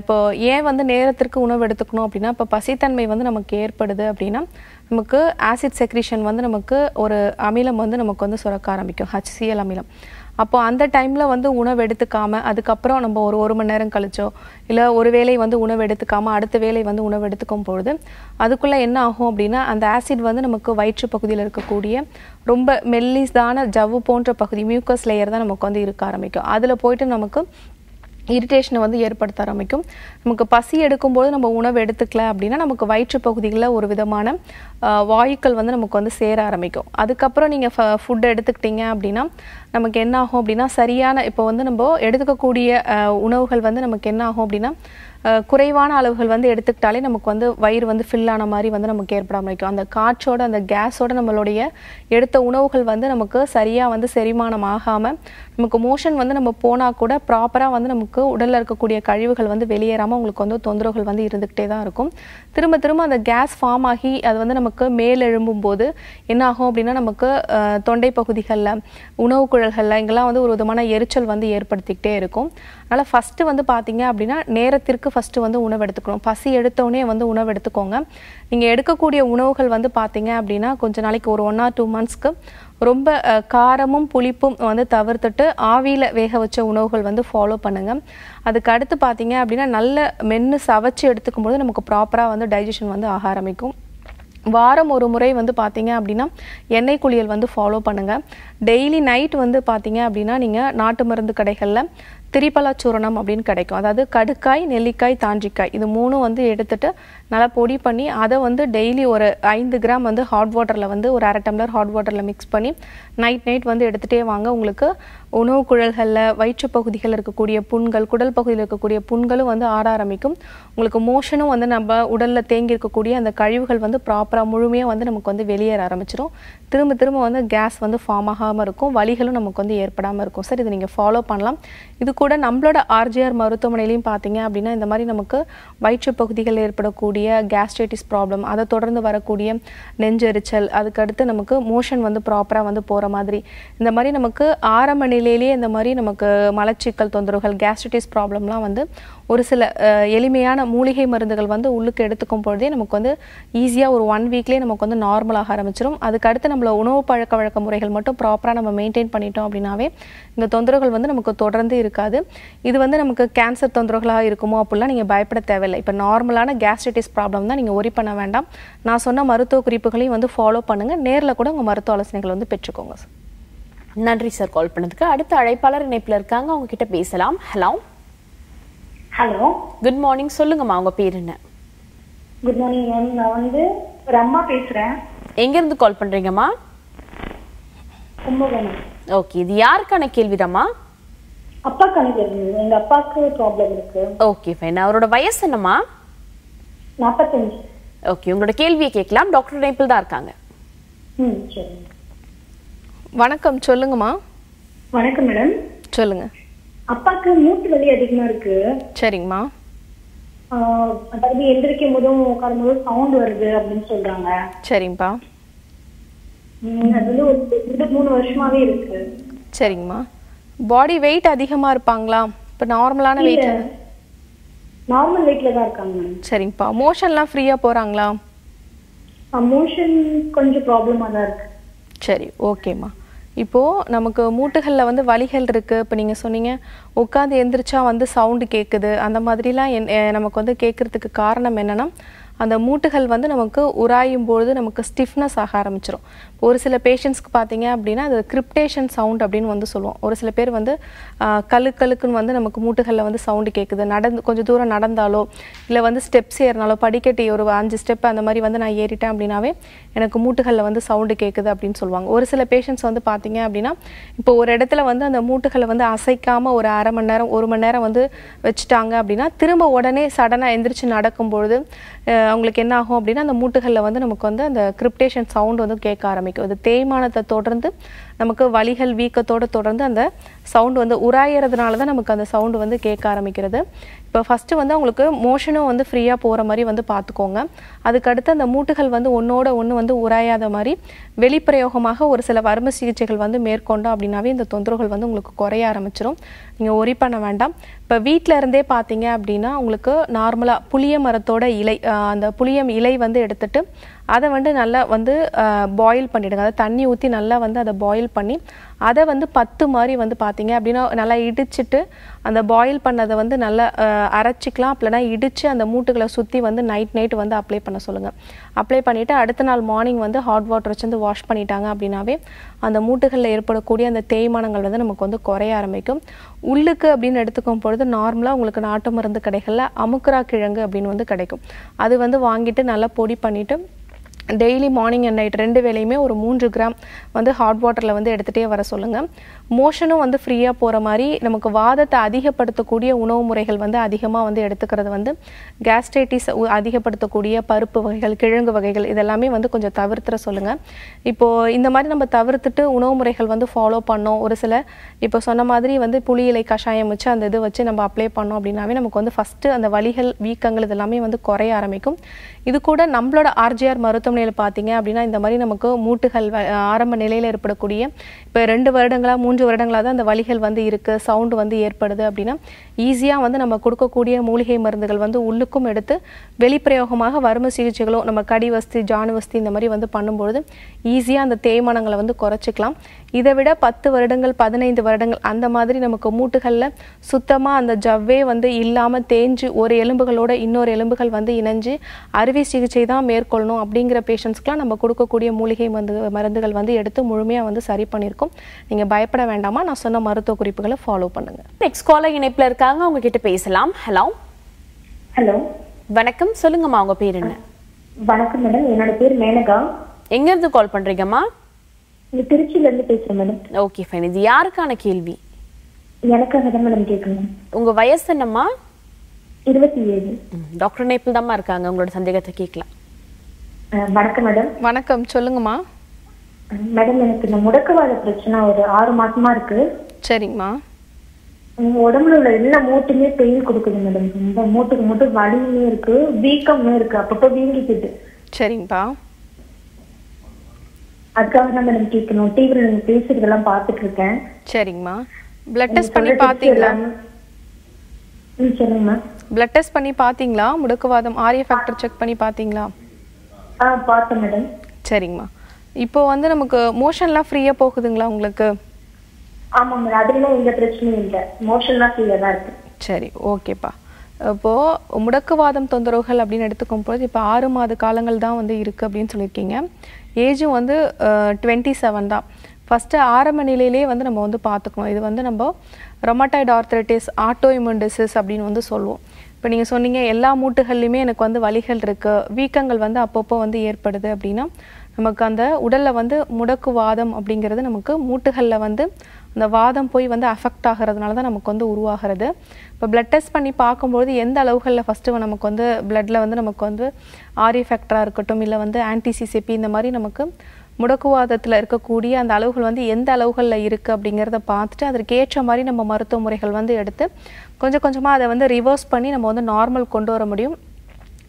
இப்போ ஏன் வந்து நேரத்திற்கு உணவு எடுத்துக்கணும் அப்படினா இப்ப பசித்தன்மை வந்து நமக்கு ஏற்படுது அப்படினா நமக்கு ஆசிட் செக்ரீஷன் வந்து நமக்கு ஒரு அமிலம் வந்து நமக்கு வந்து சுரக்க ஆரம்பிக்கும் HCl அமிலம். அப்போ அந்த டைம்ல வந்து உணவு எடுத்துக்காம அதுக்கு அப்புறம் நம்ம ஒரு மணி நேரம் கழிச்சோ இல்ல ஒருவேளை வந்து உணவு எடுத்துக்காம அடுத்த வேளை வந்து உணவு எடுத்துக்கும் பொழுது அதுக்குள்ள என்ன ஆகும் அப்படினா அந்த ஆசிட் வந்து நமக்கு வயிற்று பகுதியில் இருக்க கூடிய ரொம்ப மெல்லிசான ஜவ்வு போன்ற பகுதி மியூக்கஸ் லேயர் தான் நமக்கு வந்து இருக்க ஆரம்பிக்கும். அதுல போய்ட்டு நமக்கு இரிட்டேஷன் வந்து ஏற்படுத்த ஆரம்பிக்கும். நமக்கு பசி எடுக்கும் போது நம்ம உணவு எடுத்துக்கல அப்படினா நமக்கு வயிற்று பகுதியில ஒரு விதமான வாயுக்கள் வந்து நமக்கு வந்து சேர ஆரம்பிக்கும். அதுக்கு அப்புறம் நீங்க ஃபுட் எடுத்துக்கிட்டீங்க அப்படினா நமக்கு என்ன ஆகும் அப்படினா சரியான இப்போ வந்து நம்ம எடுத்துக்க கூடிய உணவுகள் வந்து நமக்கு என்ன ஆகும் அப்படினா குறைவான அளவுகள் வந்து எடுத்துக்கிட்டாலே நமக்கு வந்து வயிறு வந்து ஃபில் ஆன மாதிரி வந்து நமக்கு ஏற்படாம இருக்கும். அந்த காற்றோட அந்த கேஸோட நம்மளுடைய எடுத்த உணவுகள் வந்து நமக்கு சரியா வந்து செரிமானம் ஆகாம நமக்கு மோஷன் வந்து நம்ம போனா கூட ப்ராப்பரா வந்து நமக்கு உடல்ல இருக்க கூடிய கழிவுகள் வந்து வெளியேறாம உங்களுக்கு வந்து தொந்தரவுகள் வந்து இருந்துக்கிட்டே தான் இருக்கும். திரும்ப திரும்ப அந்த கேஸ் ஃபார்ம் ஆகி அது வந்து நமக்கு மேல் எழும்பும் போது என்ன ஆகும் அப்படினா நமக்கு தொண்டை பகுதிகள்ல உணவு குழல்கள்ல இங்கெல்லாம் வந்து ஒரு விதமான எரிச்சல் வந்து ஏற்படுத்திக்கிட்டே இருக்கும். அதனால ஃபர்ஸ்ட் வந்து பாத்தீங்க அப்படினா நேரத்திற்கு ஃபர்ஸ்ட் வந்து உணவு எடுத்துக்கணும். பசி எடுத்தோனே வந்து உணவு எடுத்துக்கோங்க. நீங்க எடுக்க கூடிய உணவுகள் வந்து பாத்தீங்க அப்படினா கொஞ்ச நாளைக்கு ஒரு 1 or 2 monthsக்கு ரொம்ப காரமும் புளிப்பும் வந்து தவிர்த்துட்டு ஆவியில வேக வச்ச உணவுகள் வந்து ஃபாலோ பண்ணுங்க. அதுக்கு அடுத்து பாத்தீங்க அப்படினா நல்ல மென்னு சவச்சி எடுத்துக்கும் போது நமக்கு ப்ராப்பரா வந்து டைஜஷன் வந்து ஆக ஆரம்பிக்கும். வாரம் ஒரு முறை வந்து பாத்தீங்க அப்படினா எண்ணெய் குளியல் வந்து ஃபாலோ பண்ணுங்க. டெய்லி நைட் வந்து பாத்தீங்க அப்படினா நீங்க நாட்டு மருந்து கடைகள்ல திரிபலா சூரணம் அப்படினு கிடைக்கும். அதாவது கடுக்காய் நெல்லிக்காய் தாஞ்சிக்காய் இது மூணும் வந்து எடுத்துட்டு நல்லா பொடி பண்ணி அதை வந்து டெய்லி ஒரு 5 கிராம் வந்து ஹாட் வாட்டர்ல வந்து ஒரு 1/2 டம்ளர் ஹாட் வாட்டர்ல மிக்ஸ் பண்ணி நைட் வந்து எடுத்துட்டே வாங்க. உங்களுக்கு உணவு குழல்கள்ல வயிற்று பகுதிகளில் இருக்கக்கூடிய புண்கள் குடல் பகுதியில் இருக்கக்கூடிய புண்களும் வந்து ஆற ஆரம்பிக்கும். உங்களுக்கு மோஷனும் வந்து நம்ம உடல்ல தேங்கி இருக்கக்கூடிய அந்த கழிவுகள் வந்து ப்ராப்பரா முழுமையா வந்து நமக்கு வந்து வெளியேற ஆரம்பிச்சிடும். திரும்ப திரும்ப வந்து கேஸ் வந்து ஃபார்ம் ஆகாம இருக்கும். வலிகளும் நமக்கு வந்து ஏற்படாம இருக்கும். சரி இது நீங்க ஃபாலோ பண்ணலாம். இது கூட நம்மளோட RGR மருத்துவமனையிலயும் பாத்தீங்க அப்படினா இந்த மாதிரி நமக்கு வயிற்று பகுதிகளில் ஏற்படக்கூடிய gastritis problem அதை தொடர்ந்து வரக்கூடிய நெஞ்செரிச்சல் அதுக்கு அடுத்து நமக்கு மோஷன் வந்து ப்ராப்பரா வந்து போற மாதிரி இந்த மாதிரி நமக்கு ஆரம்ப நிலையிலேயே இந்த மாதிரி நமக்கு மலச்சிக்கல் தொந்தரவுகள் gastritis problemலாம் வந்து ஒரு சில எளிமையான மூலிகை மருந்துகள் வந்து உள்ளுக்கு எடுத்துக்கும் பொழுதே நமக்கு வந்து ஈஸியா ஒரு 1 வீக்லயே நமக்கு வந்து நார்மலாக ஆரம்பிச்சிரும். அதுக்கு அடுத்து நம்மளோட உணவு பழக்க வழக்க முறைகள் மட்டும் ப்ராப்பரா நம்ம மெயின்டைன் பண்ணிட்டோம் அப்படினாவே இந்த தொந்தரவுகள் வந்து நமக்கு தொடர்ந்து இருக்காது. இது வந்து நமக்கு கேன்சர் தொந்தரவுகளாக இருக்குமோ அப்படிலாம் நீங்க பயப்பட தேவையில்லை. இப்போ நார்மலான gastritis problem தான், நீங்க worry பண்ண வேண்டாம். நான் சொன்ன மருத்துவ குறிப்புகளையும் வந்து ஃபாலோ பண்ணுங்க. நேர்ல கூட உங்க மருத்துவ ஆலோசனைகளை வந்து பெற்றுக்கோங்க. நன்றி சார் கால் பண்ணதுக்கு. அடுத்த அழைப்பாளர் இணைப்பில் இருக்காங்க, அவங்க கிட்ட பேசலாம். ஹலோ ஹலோ குட் மார்னிங், சொல்லுங்கம்மா உங்க பேர் என்ன? குட் மார்னிங் மேம், நான் வந்து ரம்மா பேசுறேன். எங்க இருந்து கால் பண்றீங்கம்மா? கும்பகோணம். ஓகே, இது யாருக்கான கேள்வி ரம்மா? அப்பாக்கான கேள்வி. எங்க அப்பாக்கு ப்ராப்ளம் இருக்கு. ஓகே ஃபைன், அவரோட வயசு என்னம்மா? 45. ஓகே, உங்களோட கேள்வியை கேட்கலாம். டாக்டர் நேப்பில் தான் இருக்காங்க. ம் சரி. வணக்கம், சொல்லுங்கம்மா. வணக்கம் மேடம், சொல்லுங்க. அப்பாக்கு மூட்டு வலி அதிகமா இருக்கு. சரிங்கம்மா. அதாவது எந்திரிக்கும் போதும் உட்காரும் போதும் சவுண்ட் வருது அப்படின்னு சொல்றாங்க. சரிங்கப்பா. அது வந்து ஒரு 3 வருஷமாவே இருக்கு. சரிங்கம்மா. பாடி வெயிட் அதிகமா இருப்பாங்களா? இப்ப நார்மலான வெயிட், நார்மல் வெயிட்ல தான் இருக்காங்க. சரிங்கப்பா. மோஷன்லாம் ஃப்ரீயா போறாங்களா? மோஷன் கொஞ்சம் ப்ராப்ளமா தான் இருக்கு. சரி ஓகேம்மா. இப்போ நமக்கு மூட்டுகள்ல வந்து வலிகள் இருக்கு. இப்போ நீங்க சொன்னீங்க உட்காந்து எந்திரிச்சா வந்து சவுண்டு கேட்குது. அந்த மாதிரிலாம் நமக்கு வந்து கேட்கறதுக்கு காரணம் என்னன்னா அந்த மூட்டுகள் வந்து நமக்கு உராயும் பொழுது நமக்கு ஸ்டிஃப்னஸ் ஆக ஆரம்பிச்சிடும். ஒரு சில பேஷண்ட்ஸ்க்கு பார்த்தீங்க அப்படின்னா அது கிரிப்டேஷன் சவுண்ட் அப்படின்னு வந்து சொல்லுவோம். ஒரு சில பேர் வந்து கழுக்குன்னு வந்து நமக்கு மூட்டுகளில் வந்து சவுண்டு கேட்குது. கொஞ்சம் தூரம் நடந்தாலோ இல்லை வந்து ஸ்டெப்ஸ் ஏறினாலோ படிக்கட்டி ஒரு 5 ஸ்டெப் அந்த மாதிரி வந்து நான் ஏறிட்டேன் அப்படின்னாவே எனக்கு மூட்டுகளில் வந்து சவுண்டு கேட்குது அப்படின்னு சொல்லுவாங்க. ஒரு சில பேஷண்ட்ஸ் வந்து பார்த்தீங்க அப்படின்னா இப்போ ஒரு இடத்துல வந்து அந்த மூட்டுகளை வந்து அசைக்காம ஒரு 1/2 மணி நேரம் 1 மணி நேரம் வந்து வச்சுட்டாங்க அப்படின்னா திரும்ப உடனே சடனாக எந்திரிச்சு நடக்கும்பொழுது அவங்களுக்கு என்ன ஆகும் அப்படின்னா அந்த மூட்டுகளில் வந்து நமக்கு வந்து அந்த கிரிப்டேஷன் சவுண்ட் வந்து கேட்க ஆரம்பிக்கும். இது தேய்மானத்தை தொடர்ந்து நமக்கு வலிகள் வீக்கத்தோடு தொடர்ந்து அந்த sound on the Urayadana, நமக்கு அந்த sound on the cake aramikrada. But first one, the motion on the Freya Poramari on the Pathkonga. Ada Kadatan, the Mutakal one, the Unoda, one on the Uraya the Mari, Veli Preohomaha or Salavarmasi Checkal one, the Mare Konda Abdinavi, the Tondrohal one, the Korea Aramachro, Oripanavanda. But wheatler and they pathing Abdina, Ulka, Normala, Puliam Maratoda, the Puliam Ilai one the editor. That's why we boil it. That's boil it. That's why we boil it. That's boil it. That's why we boil it. That's why we boil it. That's night night apply it. Apply it. Morning we hot water wash it. That's daily morning and night rendu velaiyume oru 3 gram vandu hot water la vandu eduthite vara solunga motion vandu free ah pora mari namakku vaadhatha adhigapaduthakoodiya unavu muraigal vandu adhigama vandu eduthukiradhu vandu gastritis adhigapaduthakoodiya paruppu vagaigal kizhangu vagaigal idellame vandu konja thavirthra solunga ipo indha mari namu thavirthittu unavu muraigal vandu follow pannom oru sila ipo sonna madri vandu puli ilai kashayam vechu andha idu vechu namu apply pannom appadinaave namakku vandu first andha valigal weekangal idellame vandu koraya arambikum idu kuda nammaloda RGR marutham பாத்தீங்க அப்படினா இந்த மாதிரி நமக்கு மூட்டுகள் ஆரம்ப நிலையில ஏற்பட கூடிய இப்ப 2 வருடங்களா 3 வருடங்களா தான் அந்த வலிகள் வந்து இருக்கு சவுண்ட் வந்து ஏற்படுது அப்படினா ஈஸியா வந்து நம்ம கொடுக்க கூடிய மூலிகை மருந்துகள் வந்து உள்ளுக்கும் எடுத்து வெளிப்பிரயோகமாக வர்ம சிகிச்சைகளோ நம்ம கடிவஸ்தி ஜானுவஸ்தி இந்த மாதிரி வந்து பண்ணும்போது ஈஸியா அந்த தேய்மானங்களை வந்து குறச்சிக்கலாம் இதை விட 10 வருடங்கள் 15 வருடங்கள் அந்த மாதிரி நமக்கு மூட்டுகள்ல சுத்தமா அந்த ஜவ்வே வந்து இல்லாம தேஞ்சு ஒரு எலும்புகளோட இன்னொரு எலும்புகள் வந்து இணைஞ்சு அறுவை சிகிச்சை தான் மேற்கொள்ளணும் அப்படிங்கற patients kala nama kodukkoodiya mooligai marandhugal vandu eduthu mulumaiya vandu sari pannirkom neenga bayapada vendama na sonna marutho kuripugala follow pannunga next caller inepla irukanga unga kitta pesalam hello hello vanakkam solunga ma unga per enna vanakkam madam enoda per Menaka enga irundhu call pandringa ma idu Tiruchil irundhu pesra madam okay fine idu yarukana kelvi enakku madam kekkum unga vayasu enna ma 27 doctor inepla dhamma irukanga ungala sandegatha kekalam வணக்கம் மேடம் வணக்கம் சொல்லுங்கமா மேடம் எனக்கு இந்த முடக்குவாத பிரச்சனை ஒரு 6 மாசமா இருக்கு சரிங்கமா உடம்புல உள்ள எல்லா மூட்டுமே பெயின் கொடுக்குது மேடம் ரொம்ப மூட்டுக்கு மூட்டு வலியே இருக்கு வீக்கமே இருக்கு அப்பப்போ வீங்கிடுது சரிங்கப்பா அதுக்காக நான் மேடம் கேக்கணும் டிவில நான் பேசிறதெல்லாம் பார்த்துட்டு இருக்கேன் சரிங்கமா blood test பண்ணி பாத்தீங்களா ம் சரிங்கமா blood test பண்ணி பாத்தீங்களா முடக்குவாதம் RA factor check பண்ணி பாத்தீங்களா பாத்தேன் மேடம் சரிங்கமா இப்போ வந்து நமக்கு மோஷன்லாம் ஃப்ரீயா போகுதுங்களா உங்களுக்கு ஆமா மேடம் அதுல இந்த பிரச்சனை இல்ல மோஷன்லாம் ஃப்ரீயா தான் இருக்கு சரி ஓகேப்பா அப்போ முடக்குவாதம் தொந்தரவுகள் அப்படி எடுத்துக்கும் போது இப்போ 6 மாத காலங்கள் தான் வந்து இருக்கு அப்படினு சொல்லிருக்கீங்க ஏஜ் வந்து 27 தான் ஃபர்ஸ்ட் ஆரம்ப நிலையிலே வந்து நம்ம வந்து பாத்துக்கணும் இது வந்து நம்ம ரூமட்டாய்டு ஆர்த்ரைட்டிஸ் ஆட்டோஇம்யூன் டிசீஸ் அப்படினு வந்து சொல்லுவோம் இப்ப நீங்க சொன்னீங்க எல்லா மூட்டுகளிலுமே எனக்கு வந்து வலிகள் இருக்கு வீக்கங்கள் வந்து அப்பப்போ வந்து ஏற்படுது அப்படினா நமக்கு அந்த உடல்ல வந்து முடக்குவாதம் அப்படிங்கிறது நமக்கு மூட்டுகள்ல வந்து அந்த வாதம் போய் வந்து அஃபெக்ட் ஆகிறதுனால தான் நமக்கு வந்து உருவாகிறது இப்ப blood test பண்ணி பாக்கும்போது எந்த அளவுகள்ல ஃபர்ஸ்ட் நமக்கு வந்து bloodல வந்து நமக்கு வந்து RA ஃபேக்டரா இருக்கட்டும் இல்ல வந்து ஆன்டி CCP இந்த மாதிரி நமக்கு முடக்குவாதத்துல இருக்க கூடிய அந்த அளவுகள் வந்து எந்த அளவுகள்ல இருக்கு அப்படிங்கறத பார்த்துட்டு அதற்கு ஏற்ற மாதிரி நம்ம மருத்துவ முறைகள் வந்து எடுத்து கொஞ்சம் கொஞ்சமா அதை வந்து ரிவர்ஸ் பண்ணி நம்ம வந்து நார்மல் கொண்டு வர முடியும்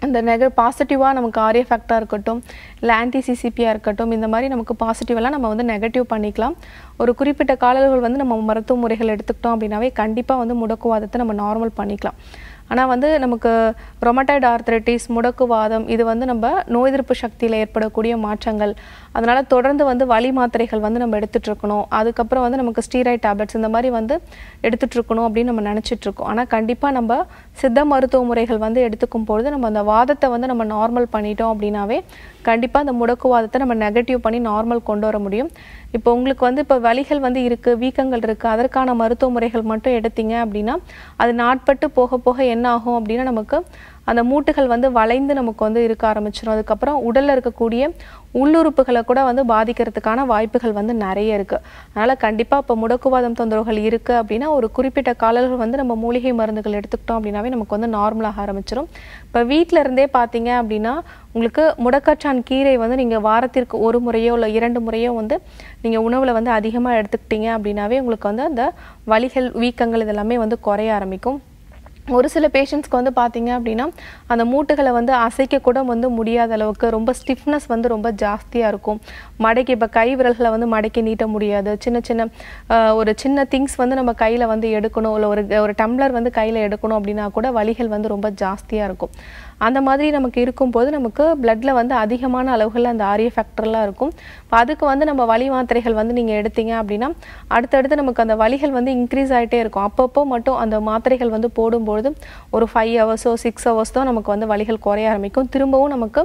அந்த நெகட்டிவ் பாசிட்டிவா நமக்கு RA ஃபேக்டரா இருக்கட்டும் இல்ல ஆன்டி CCP இருக்கட்டும் இந்த மாதிரி நமக்கு பாசிட்டிவா நம்ம வந்து நெகட்டிவ் பண்ணிக்கலாம் ஒரு குறிப்பிட்ட காலங்கள் வந்து நம்ம மருத்துவ முறைகள் எடுத்துக்கிட்டோம் அப்படினாவே கண்டிப்பா வந்து முடக்குவாதத்தை நம்ம நார்மல் பண்ணிக்கலாம் ஆனா வந்து நமக்கு ரூமட்டாய்டு ஆர்த்ரைட்டிஸ் முடக்குவாதம் இது வந்து நம்ம நோய் எதிர்ப்பு சக்தியில ஏற்படக்கூடிய மாற்றங்கள் அதனால தொடர்ந்து வந்து வலி மாத்திரைகள் வந்து நம்ம எடுத்துட்டு இருக்கணும் அதுக்கு அப்புறம் வந்து நமக்கு ஸ்டீராய்டு டேப்லெட்ஸ் இந்த மாதிரி வந்து எடுத்துட்டு இருக்கணும் அப்படி நம்ம நினைச்சிட்டு இருக்கோம் ஆனா கண்டிப்பா நம்ம சித்த மருத்துவ முறைகள் வந்து எடுத்துக்கும் பொழுது நம்ம அந்த வாதத்தை வந்து நம்ம நார்மல் பண்ணிட்டோம் அப்படினாவே கண்டிப்பா அந்த முடக்குவாதத்தை நம்ம நெகட்டிவ் பண்ணி நார்மல் கொண்டு வர முடியும் இப்போ உங்களுக்கு வந்து இப்ப வலிகள் வந்து இருக்கு வீக்கங்கள் இருக்கு அதற்கான மருத்துவ முறைகள் மட்டும் எடுத்தீங்க அப்படினா அது நாட்பட்டு போக போக என்ன ஆகும் அப்படினா நமக்கு அந்த மூட்டுகள் வந்து வளைந்து நமக்கு வந்து இருக்க ஆரம்பிச்சிரும். அதுக்கு அப்புறம் உடல்ல இருக்கக்கூடிய உள்ளுறுப்புகளை கூட வந்து பாதிக்கிறதுக்கான வாய்ப்புகள் வந்து நிறைய இருக்கு. அதனால கண்டிப்பா இப்ப முடக்குவாதம் தொந்தரவுகள் இருக்கு அப்படினா ஒரு குறிப்பிட்ட காலங்கள் வந்து நம்ம மூலிகை மருந்துகள் எடுத்துக்கிட்டோம் அப்படினாவே நமக்கு வந்து நார்மலாக ஆரம்பிச்சிரும். இப்ப வீட்ல இருந்தே பாத்தீங்க அப்படினா உங்களுக்கு முடக்கச்சான் கீரை வந்து நீங்க வாரத்திற்கு ஒரு முறையோ இல்ல இரண்டு முறையோ வந்து நீங்க உணவுல வந்து அதிகமா எடுத்துக்கிட்டீங்க அப்படினாவே உங்களுக்கு வந்து அந்த வலிகள் வீக்கங்கள் இதெல்லாம் வந்து குறைய ஆரம்பிக்கும். ஒரு சில பேஷண்ட்ஸ்க்கு வந்து பாத்தீங்க அப்படினா அந்த மூட்டுகளை வந்து அசைக்க கூட வந்து முடியாத அளவுக்கு ரொம்ப ஸ்டிஃப்னஸ் வந்து ரொம்ப ஜாஸ்தியா இருக்கும். மடக்கி இப்ப கை விரல்களை வந்து மடக்கி நீட்ட முடியாது. சின்ன சின்ன ஒரு சின்ன திங்ஸ் வந்து நம்ம கையில வந்து எடுக்கணும் இல்ல ஒரு டம்ளர் வந்து கையில எடுக்கணும் அப்படினா கூட வலிகள் வந்து ரொம்ப ஜாஸ்தியா இருக்கும். அந்த மாதிரி நமக்கு இருக்கும்போது நமக்கு bloodல வந்து அதிகமான அளவுகள்ல அந்த RA ஃபேக்டர்லாம் இருக்கும். அதுக்கு வந்து நம்ம வலி மாத்திரைகள் வந்து நீங்க எடுத்தீங்க அப்படினா அடுத்து நமக்கு அந்த வலிகள் வந்து இன்கிரீஸ் ஆயிட்டே இருக்கும். அப்பப்போ மட்டும் அந்த மாத்திரைகள் வந்து போடும்போது ஒரு 5 hours ஓ 6 hours தான் நமக்கு வந்து வலிகள் குறைய ஆரம்பிக்கும். திரும்பவும் நமக்கு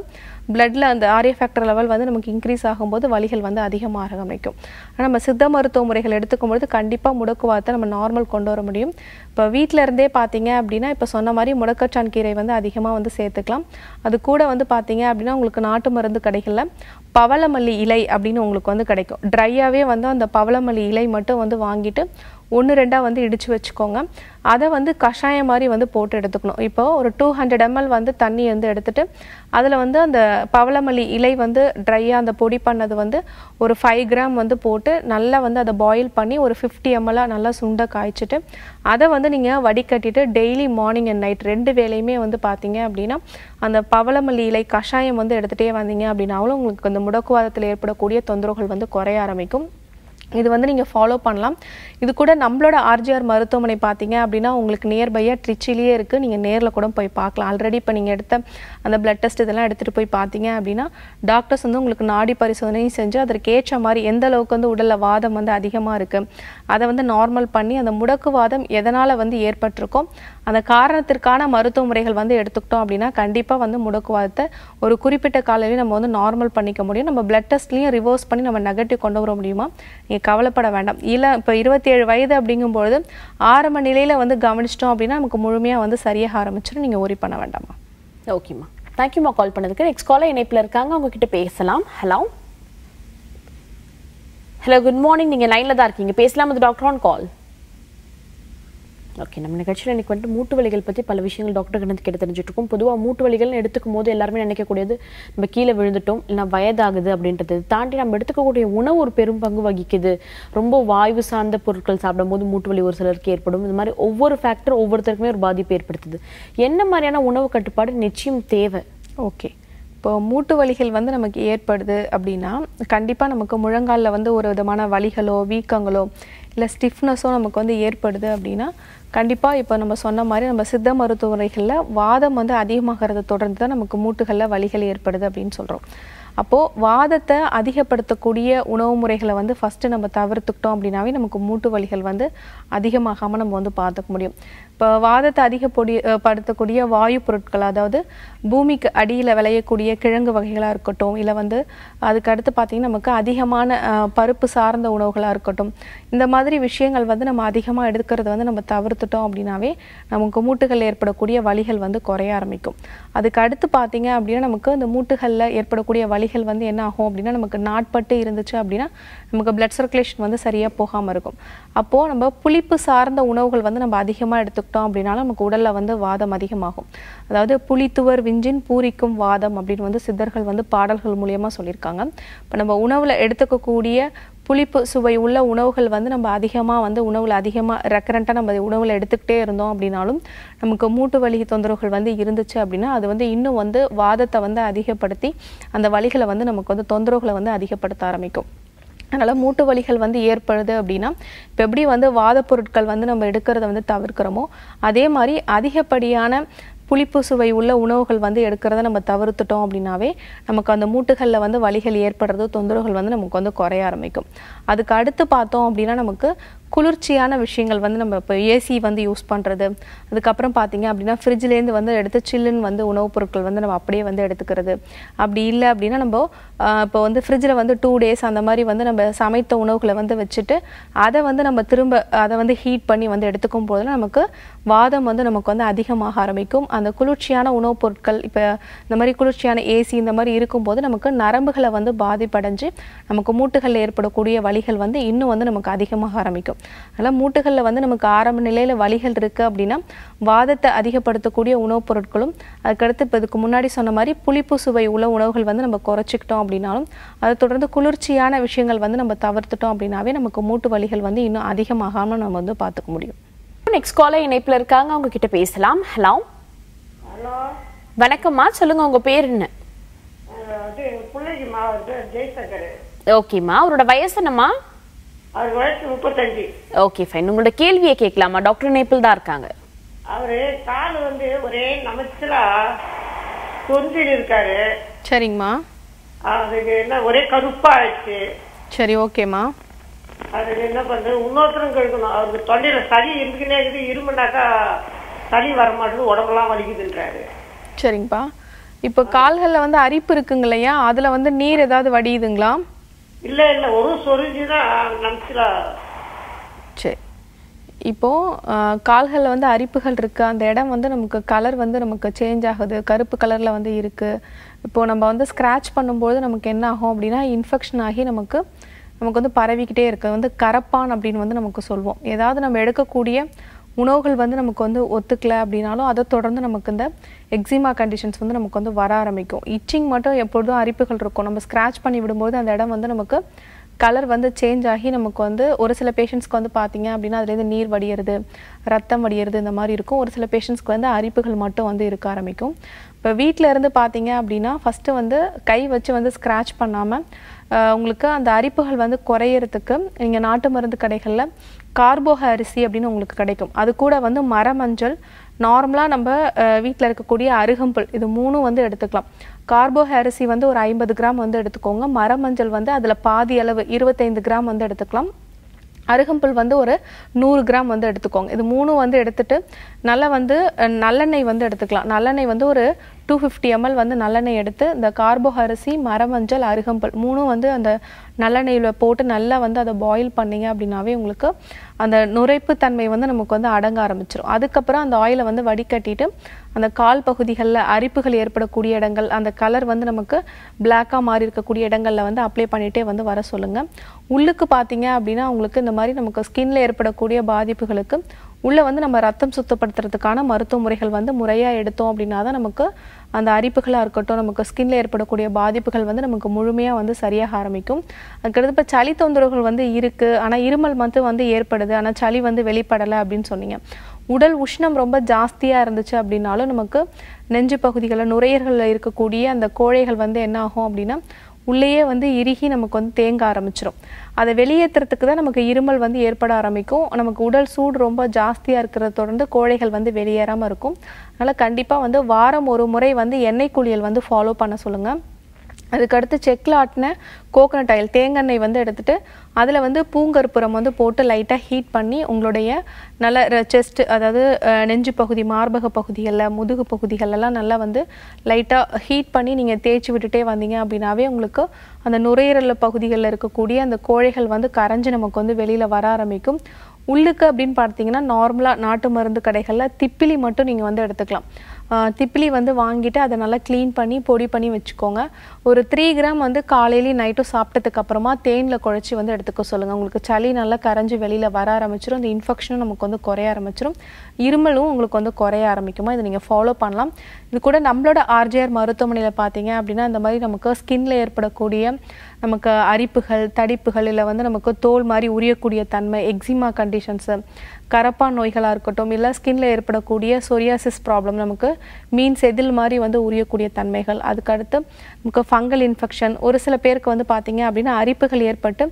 bloodல அந்த RA ஃபேக்டர் லெவல் வந்து நமக்கு இன்கிரீஸ் ஆகும்போது வலிகள் வந்து அதிகமாக ஆரம்பிக்கும். நம்ம சித்த மருத்துவ முறைகள் எடுத்துக்கும்போது கண்டிப்பா முடக்குவாதத்தை நம்ம நார்மல் கொண்டு வர முடியும். இப்ப வீட்ல இருந்தே பாத்தீங்க அப்படினா இப்ப சொன்ன மாதிரி முடக்கச்சான் கீரை வந்து அதிகமா வந்து சேர்த்துக்கலாம். அது கூட வந்து பாத்தீங்க அப்படினா உங்களுக்கு நாட்டு மருந்து கடைகள்ல பவளமல்லி இலை அப்படினு உங்களுக்கு வந்து கிடைக்கும். ட்ரையாவே வந்து அந்த பவளமல்லி இலை மட்டும் வந்து வாங்கிட்டு ஒன்னு ரெண்டா வந்து இடிச்சு வெச்சுக்கோங்க. அத வந்து கஷாயம் மாதிரி வந்து போட்டு எடுத்துக்கணும். இப்போ ஒரு 200 ml வந்து தண்ணி வந்து எடுத்துட்டு அதுல வந்து அந்த பவளமல்லி இலை வந்து ட்ரையா அந்த பொடி பண்ணது வந்து ஒரு 5 கிராம் வந்து போட்டு நல்லா வந்து அத boil பண்ணி ஒரு 50 ml நல்லா சுண்ட காய்ச்சிட்டு அத வந்து நீங்க வடிகட்டிட்டு டெய்லி மார்னிங் அண்ட் நைட் ரெண்டு வேளையுமே வந்து பாத்தீங்க அப்படினா அந்த பவளமல்லி இலை கஷாயம் வந்து எடுத்துட்டே வந்தீங்க அப்படினாலும் உங்களுக்கு அந்த முடக்குவாதத்தில் ஏற்படக்கூடிய தொந்தரவுகள் வந்து குறைய ஆரம்பிக்கும். இது வந்து நீங்க ஃபாலோ பண்ணலாம். இது கூட நம்மளோட RGR மருத்துவமனை பாத்தீங்க அப்படினா உங்களுக்கு நியர் பையா ட்ரிச்சிலியே இருக்கு. நீங்க நேர்ல கூட போய் பார்க்கலாம். ஆல்ரெடி இப்ப நீங்க எடுத்த அந்த blood test இதெல்லாம் எடுத்துட்டு போய் பாத்தீங்க அப்படினா டாக்டர்ஸ் வந்து உங்களுக்கு நாடி பரிசோதனை செஞ்சு அதற்கு ஏற்ற மாதிரி எந்த அளவுக்கு வந்து உடல்ல வாதம் வந்து அதிகமா இருக்கு அத வந்து நார்மல் பண்ணி அந்த முடக்குவாதம் எதனால வந்து ஏற்பட்டிருக்கோ அந்த காரணத்திற்கான மருத்துவ முறைகள் வந்து எடுத்துக்கிட்டோம் அப்படினா கண்டிப்பா வந்து முடக்குவாதத்தை ஒரு குறிப்பிட்ட காலத்திலே நம்ம வந்து நார்மல் பண்ணிக்க முடியும். நம்ம blood testலயே ரிவர்ஸ் பண்ணி நம்ம நெகட்டிவ் கொண்டு வர முடியுமா? கவலைப்பட வேண்டாம். இல்ல இப்ப 27 வயது அப்படிங்கும்போது ஆரம்ப நிலையில வந்து கவனிச்சிட்டோம் அப்படினா நமக்கு முழுமையா வந்து சரியாக ஆரம்பிச்சிரும். நீங்க worry பண்ண வேண்டாம். ஓகேமா. Thank you மா கால் பண்ணதுக்கு. நெக்ஸ்ட் காலர் இணைப்புல இருக்காங்க. அவங்க கிட்ட பேசலாம். ஹலோ. Hello good morning. நீங்க லைன்ல தான் இருக்கீங்க. பேசலாம் அது டாக்டர் ஆன் கால். ஓகே நம்ம நிகழ்ச்சியில் இன்னைக்கு வந்துட்டு மூட்டு வலிகள் பற்றி பல விஷயங்கள் டாக்டர் கிட்ட கேட்டு தெரிஞ்சுட்டு இருக்கோம். பொதுவாக மூட்டு வலிகள்னு எடுத்துக்கும் போது எல்லாருமே நினைக்கக்கூடியது நம்ம கீழே விழுந்துட்டோம் இல்லைனா வயதாகுது அப்படின்றது தாண்டி நம்ம எடுத்துக்கக்கூடிய உணவு ஒரு பெரும் பங்கு வகிக்குது. ரொம்ப வாய்வு சார்ந்த பொருட்கள் சாப்பிடும் போது மூட்டு வலி ஒரு சிலருக்கு ஏற்படும். இந்த மாதிரி ஒவ்வொரு ஃபேக்டர் ஒவ்வொருத்தருக்குமே ஒரு பாதிப்பு ஏற்படுத்துது. என்ன மாதிரியான உணவு கட்டுப்பாடு நிச்சயம் தேவை? ஓகே இப்போ மூட்டு வலிகள் வந்து நமக்கு ஏற்படுது அப்படினா கண்டிப்பா நமக்கு முழங்கால்ல வந்து ஒரு விதமான வலிகளோ வீக்கங்களோ இல்ல ஸ்டிஃப்னஸோ நமக்கு வந்து ஏற்படுது அப்படினா கண்டிப்பா இப்ப நம்ம சொன்ன மாதிரி நம்ம சித்த மருத்துவ முறைகள்ல வாதம் வந்து அதிகமாகிறது தொடர்ந்து தான் நமக்கு மூட்டுகள்ல வலிகள் ஏற்படுது அப்படினு சொல்றோம். அப்போ வாதத்தை அதிகப்படுத்தக்கூடிய உணவு முறைகளை வந்து ஃபர்ஸ்ட் நம்ம தவிர்த்துக்கிட்டோம் அப்படினாவே நமக்கு மூட்டு வலிகள் வந்து அதிகமாகாம நம்ம வந்து பார்த்துக்க முடியும். இப்போ வாதத்தை அதிகப்படுத்தக்கூடிய வாயு பொருட்கள் அதாவது பூமிக்கு அடியில விளையக்கூடிய கிழங்கு வகைகளா இருக்கட்டும் இல்ல வந்து அதுக்கு அடுத்து பாத்தீங்கன்னா நமக்கு அதிகமான பருப்பு சார்ந்த உணவுகளா இருக்கட்டும் இந்த மாதிரி விஷயங்கள் வந்து நம்ம அதிகமா எடுக்கிறது வந்து நம்ம தவிர்த்துட்டோம் அப்படினாவே நமக்கு மூட்டுகள் ஏற்படக்கூடிய வலிகள் வந்து குறைய ஆரம்பிக்கும். அதுக்கு அடுத்து பாத்தீங்க அப்படினா நமக்கு அந்த மூட்டுகள்ல ஏற்படக்கூடிய வலிகள் வந்து என்ன ஆகும் அப்படினா நமக்கு நாட்பட்டு இருந்துச்சு அப்படினா நமக்கு blood circulation வந்து சரியா போகாம இருக்கும். அப்போ நம்ம புளிப்பு சார்ந்த உணவுகள் வந்து நம்ம அதிகமா எடுத்துக்கிட்டோம் அப்படினா நமக்கு உடல்ல வந்து வாதம் அதிகமாகும். அதாவது புளித்துவர் விஞ்சின் பூரிக்கும் வாதம் அப்படின்னு வந்து சித்தர்கள் வந்து பாடல்கள் மூலமா சொல்லியிருக்காங்க. இப்ப நம்ம உணவுல எடுத்துக்கக்கூடிய புளிப்பு சுவை உள்ள உணவுகள் வந்து நம்ம அதிகமாக வந்து உணவுல அதிகமாக ரெக்கரண்டா நம்ம உணவுல எடுத்துக்கிட்டே இருந்தோம் அப்படினாலும் நமக்கு மூட்டு வலி தொந்தரவுகள் வந்து இருந்துச்சு அப்படினா அது வந்து இன்னும் வந்து வாதத்தை வந்து அதிகப்படுத்தி அந்த வலிகளை வந்து நமக்கு வந்து தொந்தரவுகளை வந்து அதிகப்படுத்த ஆரம்பிக்கும். அதனால மூட்டு வலிகள் வந்து ஏற்படுது அப்படினா இப்ப எப்படி வந்து வாத பொருட்கள் வந்து நம்ம எடுக்கிறத வந்து தவிர்க்கிறோமோ அதே மாதிரி அதிகப்படியான புளிப்பு சுவை உள்ள உணவுகள் வந்து எடுக்கிறத நம்ம தவிர்த்துட்டோம் அப்படினாவே நமக்கு அந்த மூட்டுகள்ல வந்து வலிகள் ஏற்படுறது தொந்தரவுகள் வந்து நமக்கு வந்து குறைய ஆரம்பிக்கும். அதுக்கு அடுத்து பார்த்தோம் அப்படினா நமக்கு குளிர்ச்சியான விஷயங்கள் வந்து நம்ம இப்ப ஏசி வந்து யூஸ் பண்றது அதுக்கு அப்புறம் பாத்தீங்க அப்படினா ஃப்ரிட்ஜ்ல இருந்து வந்து எடுத்து சில்லுன்னு வந்து உணவு பொருட்கள் வந்து நம்ம அப்படியே வந்து எடுத்துக்கிறது அப்படி இல்ல அப்படினா நம்ம இப்ப வந்து ஃப்ரிட்ஜ்ல வந்து 2 டேஸ் அந்த மாதிரி வந்து நம்ம சமைத்த உணவுகளை வந்து வெச்சிட்டு அத வந்து நம்ம திரும்ப அத வந்து ஹீட் பண்ணி வந்து எடுத்துக்கும் போது நமக்கு வாதம் வந்து நமக்கு வந்து அதிகமாக ஆரம்பிக்கும் அந்த குளிர்ச்சியான உணவு பொருட்கள் இப்ப இந்த மாதிரி குளிர்ச்சியான ஏசி இந்த மாதிரி இருக்கும் போது நமக்கு நரம்புகளை வந்து பாதிப்படைஞ்சு நமக்கு மூட்டுகள்ல ஏற்படக்கூடிய வலிகள் வந்து இன்னும் வந்து நமக்கு அதிகமாக ஆரம்பிக்கும் அதனால மூட்டுகள்ல வந்து நமக்கு ஆரம்ப நிலையில வலிகள் இருக்கு அப்படினா வாதத்தை அதிகப்படுத்தக்கூடிய உணவுப் பொருட்களும் அதுக்கு முன்னாடி சொன்ன மாதிரி புளிப்பு சுவை உள்ள உணவுகள் வந்து நம்ம குறைச்சிட்டோம் அப்படினாலும் அது தொடர்ந்து குளிர்ச்சியான விஷயங்கள் வந்து நம்ம தவிர்த்துட்டோம் அப்படினாவே நமக்கு மூட்டு வலிகள் வந்து இன்னும் அதிகமாகாம நம்ம வந்து பாத்துக்க முடியும் நெக்ஸ்ட் காலர் இணைப்புல இருக்காங்க அவங்க கிட்ட பேசலாம் ஹலோ ஹலோ வணக்கம்மா சொல்லுங்க உங்க பேர் என்ன அது புள்ளைமா ஜெயசங்கர் ஓகேமா அவரோட வயசு என்னமா அவர் வயசு 35 ஓகே ஃபைன் உங்களோட கேள்வியை கேட்கலாமா டாக்டர் நேபிள் தான் இருக்காங்க அவரே கால் வந்து ஒரே நமச்சலா கொஞ்சிட்டு இருக்காரு சரிங்கம்மா அதுக்கு என்ன ஒரே கருப்பா ஆச்சு சரி ஓகேமா அதுக்கு என்ன பண்றது உன்னோத்தரம் கேட்கணும் அவருக்கு தொண்டையில சளி இருக்குனே இருக்குது இருமனாக்கா சளி வர மாட்டேங்குது உடம்பெல்லாம் வலிக்குதுன்றாரு சரிங்கப்பா இப்ப கால்கல்ல வந்து அரிப்பு இருக்குங்களையா அதுல வந்து நீர் ஏதாவது வடியுதுங்களா இல்ல இல்ல ஒரு சொரிஞ்சி தான் நம்சலா சரி இப்போ கால்கல்ல வந்து அரிப்புகள் இருக்கு அந்த இடம் வந்து நமக்கு கலர் வந்து நமக்கு சேஞ்ச் ஆகுது கருப்பு கலர்ல வந்து இருக்கு இப்போ நம்ம வந்து ஸ்கிராட்ச் பண்ணும்போது நமக்கு என்ன ஆகும் அப்படினா இன்ஃபெக்ஷன் ஆகி நமக்கு வந்து பரவிக்கிட்டே இருக்கு வந்து கரப்பான் அப்படினு வந்து நமக்கு சொல்வோம் ஏதாவது நம்ம எடுக்கக்கூடிய உணவுகள் வந்து நமக்கு வந்து ஒத்துக்கல அப்படினாலும் அத தொடர்ந்து நமக்கு இந்த எக்ஸிமா கண்டிஷன்ஸ் வந்து நமக்கு வந்து வர ஆரம்பிக்கும் இச்சிங் மட்டும் எப்பொழுதும் அரிப்புகள் இருக்கும் நம்ம ஸ்கிராட்ச் பண்ணி விடும்போது அந்த இடம் வந்து நமக்கு கலர் வந்து சேஞ்ச் ஆகி நமக்கு வந்து ஒரு சில பேஷண்ட்ஸ்க்கு வந்து பாத்தீங்க அப்படினா அதிலே நீர் வடியிறது ரத்தம் வடியிறது இந்த மாதிரி இருக்கும் ஒரு சில பேஷண்ட்ஸ்க்கு வந்து அரிப்புகள் மட்டும் வந்து இருக்க ஆரம்பிக்கும் இப்ப வீட்ல இருந்து பாத்தீங்க அப்படினா ஃபர்ஸ்ட் வந்து கை வச்சு வந்து ஸ்கிராட்ச் பண்ணாம உங்களுக்கு அந்த அரிப்புகள் வந்து குறையிறதுக்கு நீங்க நாட்டு மருந்து கடைகள்ல கார்போஹ அரிசி அப்படினு உங்களுக்கு கிடைக்கும் அது கூட வந்து மரமஞ்சள் நார்மலா நம்ம வீட்ல இருக்கக்கூடிய அருகம்புல் இது மூணு வந்து எடுத்துக்கலாம் கார்போஹ அரிசி வந்து ஒரு 50 கிராம் வந்து எடுத்துக்கோங்க மரமஞ்சள் வந்து அதுல பாதி அளவு 25 கிராம் வந்து எடுத்துக்கலாம் அருகம்புல் வந்து ஒரு 100 கிராம் வந்து எடுத்துக்கோங்க இது மூணு வந்து எடுத்துட்டு நல்லெண்ணெய் வந்து எடுத்துக்கலாம் நல்லெண்ணெய் வந்து ஒரு 250 ml வந்து நல்லெண்ணெய் எடுத்து இந்த கார்போஹ அரிசி மரமஞ்சள் அருகம்புல் மூணு வந்து அந்த நல்லெண்ணெயில போட்டு நல்லா வந்து அத boil பண்ணீங்க அப்படினாவே உங்களுக்கு அந்த நுரைப்பு தன்மை வந்து நமக்கு வந்து அடங்க ஆரம்பிச்சிரும் அதுக்கு அப்புறம் அந்த oil வந்து வடிகட்டிட்டு அந்த கால் பகுதிகள்ல அரிப்புகள் ஏற்படக்கூடிய இடங்கள் அந்த கலர் வந்து நமக்கு black-ஆ மாறி இருக்கக்கூடிய இடங்கள்ல வந்து அப்ளை பண்ணிட்டே வந்து வர சொல்லுங்க உள்ளுக்கு பாத்தீங்க அப்படினா உங்களுக்கு இந்த மாதிரி நமக்கு skinல ஏற்படக்கூடிய பாதிப்புகளுக்கு உள்ள வந்து நம்ம ரத்தம் சுத்தப்படுத்துறதுக்கான மருத்துவ முறைகள் வந்து முறையா எடுத்தோம் அப்படினாதான் நமக்கு அந்த அரிப்புகளா இருக்கட்டும் நமக்கு ஸ்கின்ல ஏற்படக்கூடிய பாதிப்புகள் வந்து நமக்கு முழுமையா வந்து சரியாக ஆரம்பிக்கும் அதுக்கு இப்ப சளி தொந்தரவுகள் வந்து இருக்கு ஆனா இருமல் மட்டும் வந்து ஏற்படுது ஆனா சளி வந்து வெளிப்படல அப்படினு சொன்னீங்க உடல் உஷ்ணம் ரொம்ப ஜாஸ்தியா இருந்துச்சு அப்படினாலும் நமக்கு நெஞ்சு பகுதிகள நுரையீரல்ல இருக்கக்கூடிய அந்த கோழைகள் வந்து என்ன ஆகும் அப்படினா உள்ளேயே வந்து இறுகி நமக்கு வந்து தேங்க ஆரம்பிச்சிரும் அத வெளியேற்றத்துக்கு தான் நமக்கு இருமல் வந்து ஏற்பட ஆரம்பிக்கும் நமக்கு உடல் சூடு ரொம்ப ஜாஸ்தியா இருக்கிறத தொடர்ந்து கோழைகள் வந்து வெளியேறாம இருக்கும் அதனால கண்டிப்பா வந்து வாரம் ஒரு முறை வந்து எண்ணெய் குளியல் வந்து ஃபாலோ பண்ண சொல்லுங்க அதுக்கு அடுத்து செக்ல ஆட்டின கோகனட் ஆயில் தேங்காய் எண்ணெய் வந்து எடுத்துட்டு அதுல வந்து பூங்கற்பூரம் வந்து போட்டு லைட்டா ஹீட் பண்ணி உங்களுடைய நல்ல செஸ்ட் அதாவது நெஞ்சு பகுதி மார்பக பகுதிகளல முதுகு பகுதிகளல எல்லாம் நல்லா வந்து லைட்டா ஹீட் பண்ணி நீங்க தேய்ச்சி விட்டுட்டே வந்தீங்க அப்படினாவே உங்களுக்கு அந்த நுரையீரல் பகுதிகளல இருக்கக்கூடிய அந்த கோழைகள் வந்து கரஞ்சு நமக்கு வந்து வெளியில வர ஆரம்பிக்கும் உள்ளுக்கு அப்படினு பார்த்தீங்கன்னா நார்மலா நாட்டு மருந்து கடைகள்ல திப்பிலி மட்டும் நீங்க வந்து எடுத்துக்கலாம் திப்பிலி வந்து வாங்கிட்டு அத நல்லா க்ளீன் பண்ணி பொடி பண்ணி வெச்சுக்கோங்க ஒரு 3 கிராம் வந்து காலையில நைட் சாப்பிட்டதுக்கு அப்புறமா தேன்ல குழைச்சி வந்து எடுத்துக்க சொல்லுங்க உங்களுக்கு சளி நல்லா கரஞ்சு வெளியில வர ஆரம்பிச்சிரும் அந்த இன்ஃபெக்ஷன் நமக்கு வந்து குறைய ஆரம்பிச்சிரும் இருமலும் உங்களுக்கு வந்து குறைய ஆரம்பிக்குமா இத நீங்க ஃபாலோ பண்ணலாம் இது கூட நம்மளோட ஆர்ஜிஆர் மருத்துவமனையில பாத்தீங்க அப்படினா இந்த மாதிரி நமக்கு ஸ்கின்ல ஏற்படக்கூடிய நமக்கு அரிப்புகள் தடிப்புகள் இல்ல வந்து நமக்கு தோல் மாதிரி உரியக்கூடிய தன்மை எக்ஸிமா கண்டிஷன்ஸ் கரப்பா நோய்களா இருக்கட்டும் இல்ல ஸ்கின்ல ஏற்படக்கூடிய சொரியாசிஸ் ப்ராப்ளம் நமக்கு மீன்ஸ் எதில் மாதிரி வந்து உரியக்கூடிய தன்மைகள் அதுக்கு அடுத்து நமக்கு ஃபங்கல் இன்ஃபெக்ஷன் ஒரு சில பேருக்கு வந்து பாத்தீங்க அப்படினா அரிப்புகள் ஏற்பட்டு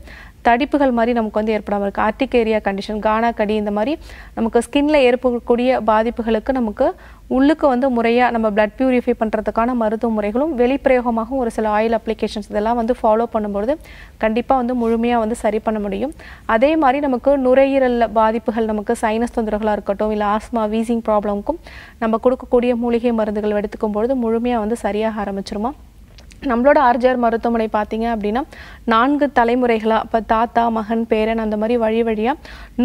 தடிப்புகள் மாதிரி நமக்கு வந்து ஏற்படாம இருக்கு ஆர்க்டிக் ஏரியா கண்டிஷன் கானா கடி இந்த மாதிரி நமக்கு ஸ்கின்ல ஏற்படக்கூடிய பாதிப்புகளுக்கு நமக்கு உள்ளுக்கு வந்து முறையா நம்ம blood purify பண்றதுக்கான மருத்து முறைகளும் வெளிப்பிரயோகமாக ஒரு சில oil applications இதெல்லாம் வந்து ஃபாலோ பண்ணும்போது கண்டிப்பா வந்து முழுமையா வந்து சரி பண்ண முடியும் அதே மாதிரி நமக்கு நுரையீரல் பாதிப்புகள் நமக்கு சைனஸ் தொந்தரவுகளா இருக்கட்டும் இல்ல ஆஸ்மா வீசிங் ப்ராப்ளம்க்கும் நம்ம கொடுக்கக்கூடிய மூலிகை மருந்துகள் எடுத்துக்கும்போது முழுமையா வந்து சரியாக ஆரம்பிச்சிருமா நம்மளோட ஆர்ஜர் மருத்துவமனை பாத்தீங்க அப்படினா நான்கு தலைமுறைகளா அப்ப தாத்தா மகன் பேரன் அந்த மாதிரி வழிவழியா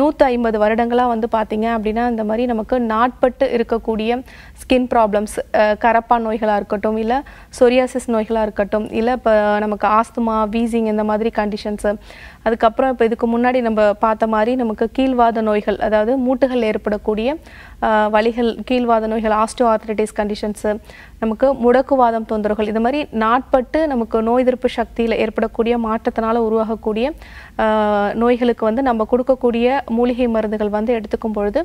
150 வருடங்களா வந்து பாத்தீங்க அப்படினா இந்த மாதிரி நமக்கு நாட்பட்டு இருக்கக்கூடிய ஸ்கின் ப்ராப்ளம்ஸ் கரப்பா நோய்களா இருக்கட்டும் இல்ல சோரியாசிஸ் நோய்களா இருக்கட்டும் இல்ல நமக்கு ஆஸ்துமா வீசிங் இந்த மாதிரி கண்டிஷன்ஸ் அதுக்கு அப்புறம் இப்ப இதுக்கு முன்னாடி நம்ம பார்த்த மாதிரி நமக்கு கீல்வாத நோய்கள் அதாவது மூட்டுகள் ஏற்படக்கூடிய வலிகள் கீல்வாத நோய்கள் ஆஸ்டியோஆர்த்ரைட்டிஸ் கண்டிஷன்ஸ் நமக்கு முடக்குவாதம் தொந்தரவுகள் இந்த மாதிரி நாட்பட்டு நமக்கு நோய் எதிர்ப்பு சக்தியில ஏற்படக்கூடிய மாற்றத்தினால உருவாகக்கூடிய நோய்களுக்கு வந்து நம்ம கொடுக்கக்கூடிய மூலிகை மருந்துகள் வந்து எடுத்துக்கும் பொழுது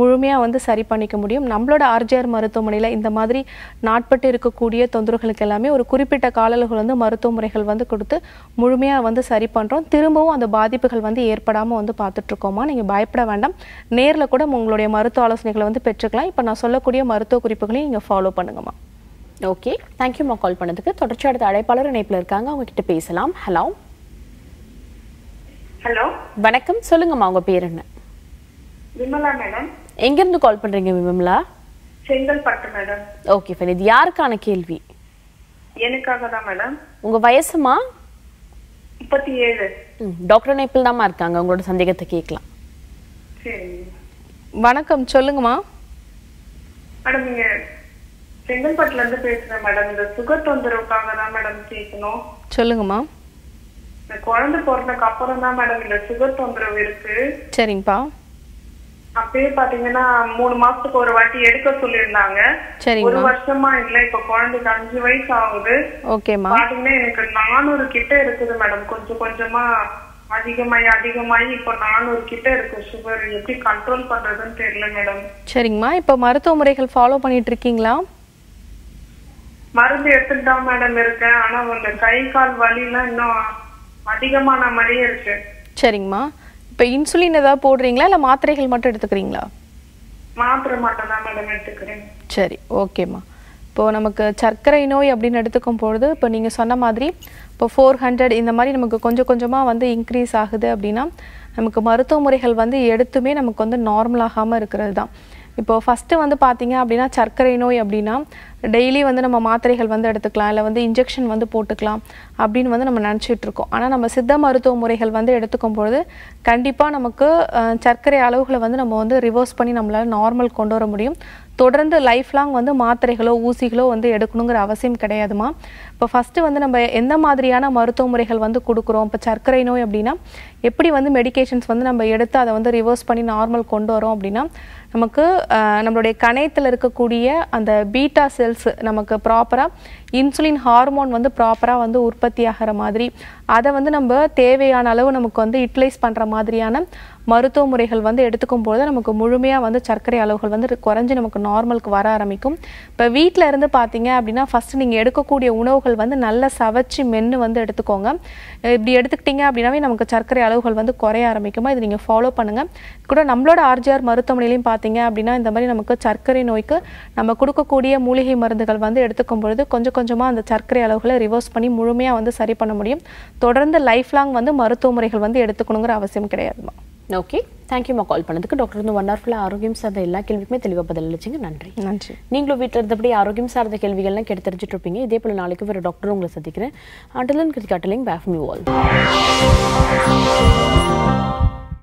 முழுமையா வந்து சரி பண்ணிக்க முடியும் நம்மளோட ஆர்ஜர் மருத்துவமனையில இந்த மாதிரி நாட்பட்டு இருக்கக்கூடிய தொந்தரவுகளுக்கு எல்லாமே ஒரு குறிப்பிட்ட காலளவுல வந்து மருத்துவ முறைகள் வந்து கொடுத்து முழுமையா வந்து சரி பண்றோம் திரும்பவும் அந்த பாதிப்புகள் வந்து ஏற்படாம வந்து பார்த்துட்டு இருக்கோமா நீங்க பயப்பட வேண்டாம் நேர்ல கூட உங்களுடைய மருத்துவ ஆலோசனைகளை வந்து பெற்றுக்கலாம் இப்ப நான் சொல்லக்கூடிய மருத்துவ குறிப்புகளையும் நீங்க ஃபாலோ பண்ணுங்கமா ओके थैंक यू मा कॉल பண்ணதுக்கு தொடர்ந்து அடுத்த அழைப்பாளர் இணைப்பில் இருக்காங்க அவங்க கிட்ட பேசலாம் ஹலோ ஹலோ வணக்கம் சொல்லுங்கமா உங்க பேர் என்ன விமலா மேடம் எங்க இருந்து கால் பண்றீங்க Vimala Chengalpattu madam okay fine இது யாருக்கான கேள்வி எனக்காக தான் மேடம் உங்க வயசுமா 37 டாக்டர் நேப்பில் தான் இருக்காங்க உங்களோட சந்தேகத்தை கேக்கலாம் சரி வணக்கம் சொல்லுங்கமா மேடம் நீங்க செங்கல்பட்டுல இருந்து பேசுறேன் மேடம் இந்த சுகர் தொந்தரவுக்காக தான் மேடம் கேட்கணும் சொல்லுங்கம்மா குழந்தை பிறந்ததுக்கு அப்புறம் தான் மேடம் இந்த சுகர் தொந்தரவு இருக்கு சரிங்கப்பா அப்பயே பாத்தீங்கன்னா 3 மாசத்துக்கு ஒரு வாட்டி எடுக்க சொல்லியிருந்தாங்க ஒரு வருஷமா இல்ல இப்ப குழந்தைக்கு 5 வயசு ஆகுது ஓகேமா பாத்தீங்கன்னா எனக்கு 400 கிட்ட இருக்குது மேடம் கொஞ்சம் கொஞ்சமா அதிகமாயி இப்ப 400 கிட்ட இருக்கு சுகர் எப்படி கண்ட்ரோல் பண்றதுன்னு தெரியல மேடம் சரிங்கம்மா இப்ப மருத்துவ முறைகள் ஃபாலோ பண்ணிட்டு இருக்கீங்களா மருந்து எடுத்துட்டா மேடம் இருக்கேன் ஆனா அந்த கை கால் வலிலாம் இன்னும் அதிகமான மாதிரியே இருக்கு சரிங்கம்மா இப்ப இன்சுலின் ஏதாவது போடுறீங்களா இல்ல மாத்திரைகள் மட்டும் எடுத்துக்கிறீங்களா மாத்திரை மட்டும் தான் மேடம் எடுத்துக்கிறேன் சரி ஓகேம்மா இப்போ நமக்கு சர்க்கரை நோய் அப்படினு எடுத்துக்கும் பொழுது இப்போ நீங்க சொன்ன மாதிரி இப்போ 400 இந்த மாதிரி நமக்கு கொஞ்சம் கொஞ்சமா வந்து இன்கிரீஸ் ஆகுது அப்படினா நமக்கு மருத்துவ முறைகள் வந்து எடுத்துமே நமக்கு வந்து நார்மல் ஆகாம இருக்குது தான் இப்போ ஃபர்ஸ்ட் வந்து பாத்தீங்க அப்படினா சர்க்கரை நோய் அப்படினா டெய்லி வந்து நம்ம மாத்திரைகள் வந்து எடுத்துக்கலாம் இல்ல வந்து இன்ஜெக்ஷன் வந்து போட்டுக்கலாம் அப்படினு வந்து நம்ம நினைச்சிட்டு இருக்கோம் ஆனா நம்ம சித்த மருத்துவ முறைகள் வந்து எடுத்துக்கும் பொழுது கண்டிப்பா நமக்கு சர்க்கரை அளவுகளை வந்து நம்ம வந்து ரிவர்ஸ் பண்ணி நம்மளால நார்மல் கொண்டு வர முடியும் தொடர்ந்து லைஃப் லாங் வந்து மாத்திரைகளோ ஊசிகளோ வந்து எடுக்கணும்ங்கற அவசியம் கிடையாதுமா இப்ப ஃபர்ஸ்ட் வந்து நம்ம என்ன மாதிரியான மருத்துவ முறைகள் வந்து கொடுக்கிறோம் இப்ப சர்க்கரை நோய் அப்படினா எப்படி வந்து மெடிகேஷன்ஸ் வந்து நம்ம எடுத்து அதை வந்து ரிவர்ஸ் பண்ணி நார்மல் கொண்டு வரோம் அப்படினா நமக்கு நம்மளுடைய கணையத்துல இருக்கக்கூடிய அந்த பீட்டா செல்ஸ் நமக்கு ப்ராப்பரா இன்சுலின் ஹார்மோன் வந்து ப்ராப்பரா வந்து உற்பத்தி ஆகற மாதிரி அத வந்து நம்ம தேவையான அளவு நமக்கு வந்து யூட்டிலைஸ் பண்ற மாதிரியான மருத்துவ முறைகள் வந்து எடுத்துக்கும் போது நமக்கு முழுமையா வந்து சர்க்கரை அளவுகள் வந்து குறஞ்சி நமக்கு நார்மலுக்கு வர ஆரம்பிக்கும் இப்ப வீட்ல இருந்து பாத்தீங்க அப்படினா ஃபர்ஸ்ட் நீங்க எடுக்கக்கூடிய உணவுகள் வந்து நல்ல சவச்சி மென்னு வந்து எடுத்துக்கோங்க இப்படி எடுத்துக்கிட்டீங்க அப்படினாவே நமக்கு சர்க்கரை அளவுகள் வந்து குறைய ஆரம்பிக்குமா இது நீங்க ஃபாலோ பண்ணுங்க கூட நம்மளோட ஆர்ஜர் மருத்துவமனையிலயும் பாத்தீங்க அப்படினா இந்த மாதிரி நமக்கு சர்க்கரை நோய்க்கு நம்ம கொடுக்கக்கூடிய மூலிகை மருந்துகள் வந்து எடுத்துக்கும் பொழுது கொஞ்சம் கொஞ்சமா அந்த சர்க்கரை அளவுகளை ரிவர்ஸ் பண்ணி முழுமையா வந்து சரி பண்ண முடியும் தொடர்ந்து லைஃப் லாங் வந்து மருத்துவ முறைகள் வந்து எடுத்துக்கணும்ங்கற அவசியம் கிடையாதுமா ओके थैंक यू मा कॉल பண்ணதுக்கு டாக்டர் வந்து வண்டர்ஃபுல்லா ஆரோக்கியம் சார்ந்த எல்லா கேள்விக்குமே தெளிவா பதில் அளிச்சீங்க நன்றி நன்றி நீங்களும் வீட்ல இருந்தபடி ஆரோக்கியம் சார்ந்த கேள்விகள்லாம் கேட்டு தெரிஞ்சிட்டு இருப்பீங்க இதே போல நாளைக்கு வேற டாக்டர் உங்களை சந்திக்கிறேன் அண்டலன் கிரிக்கெட் அட்டலிங் பேஃப் மீ வால்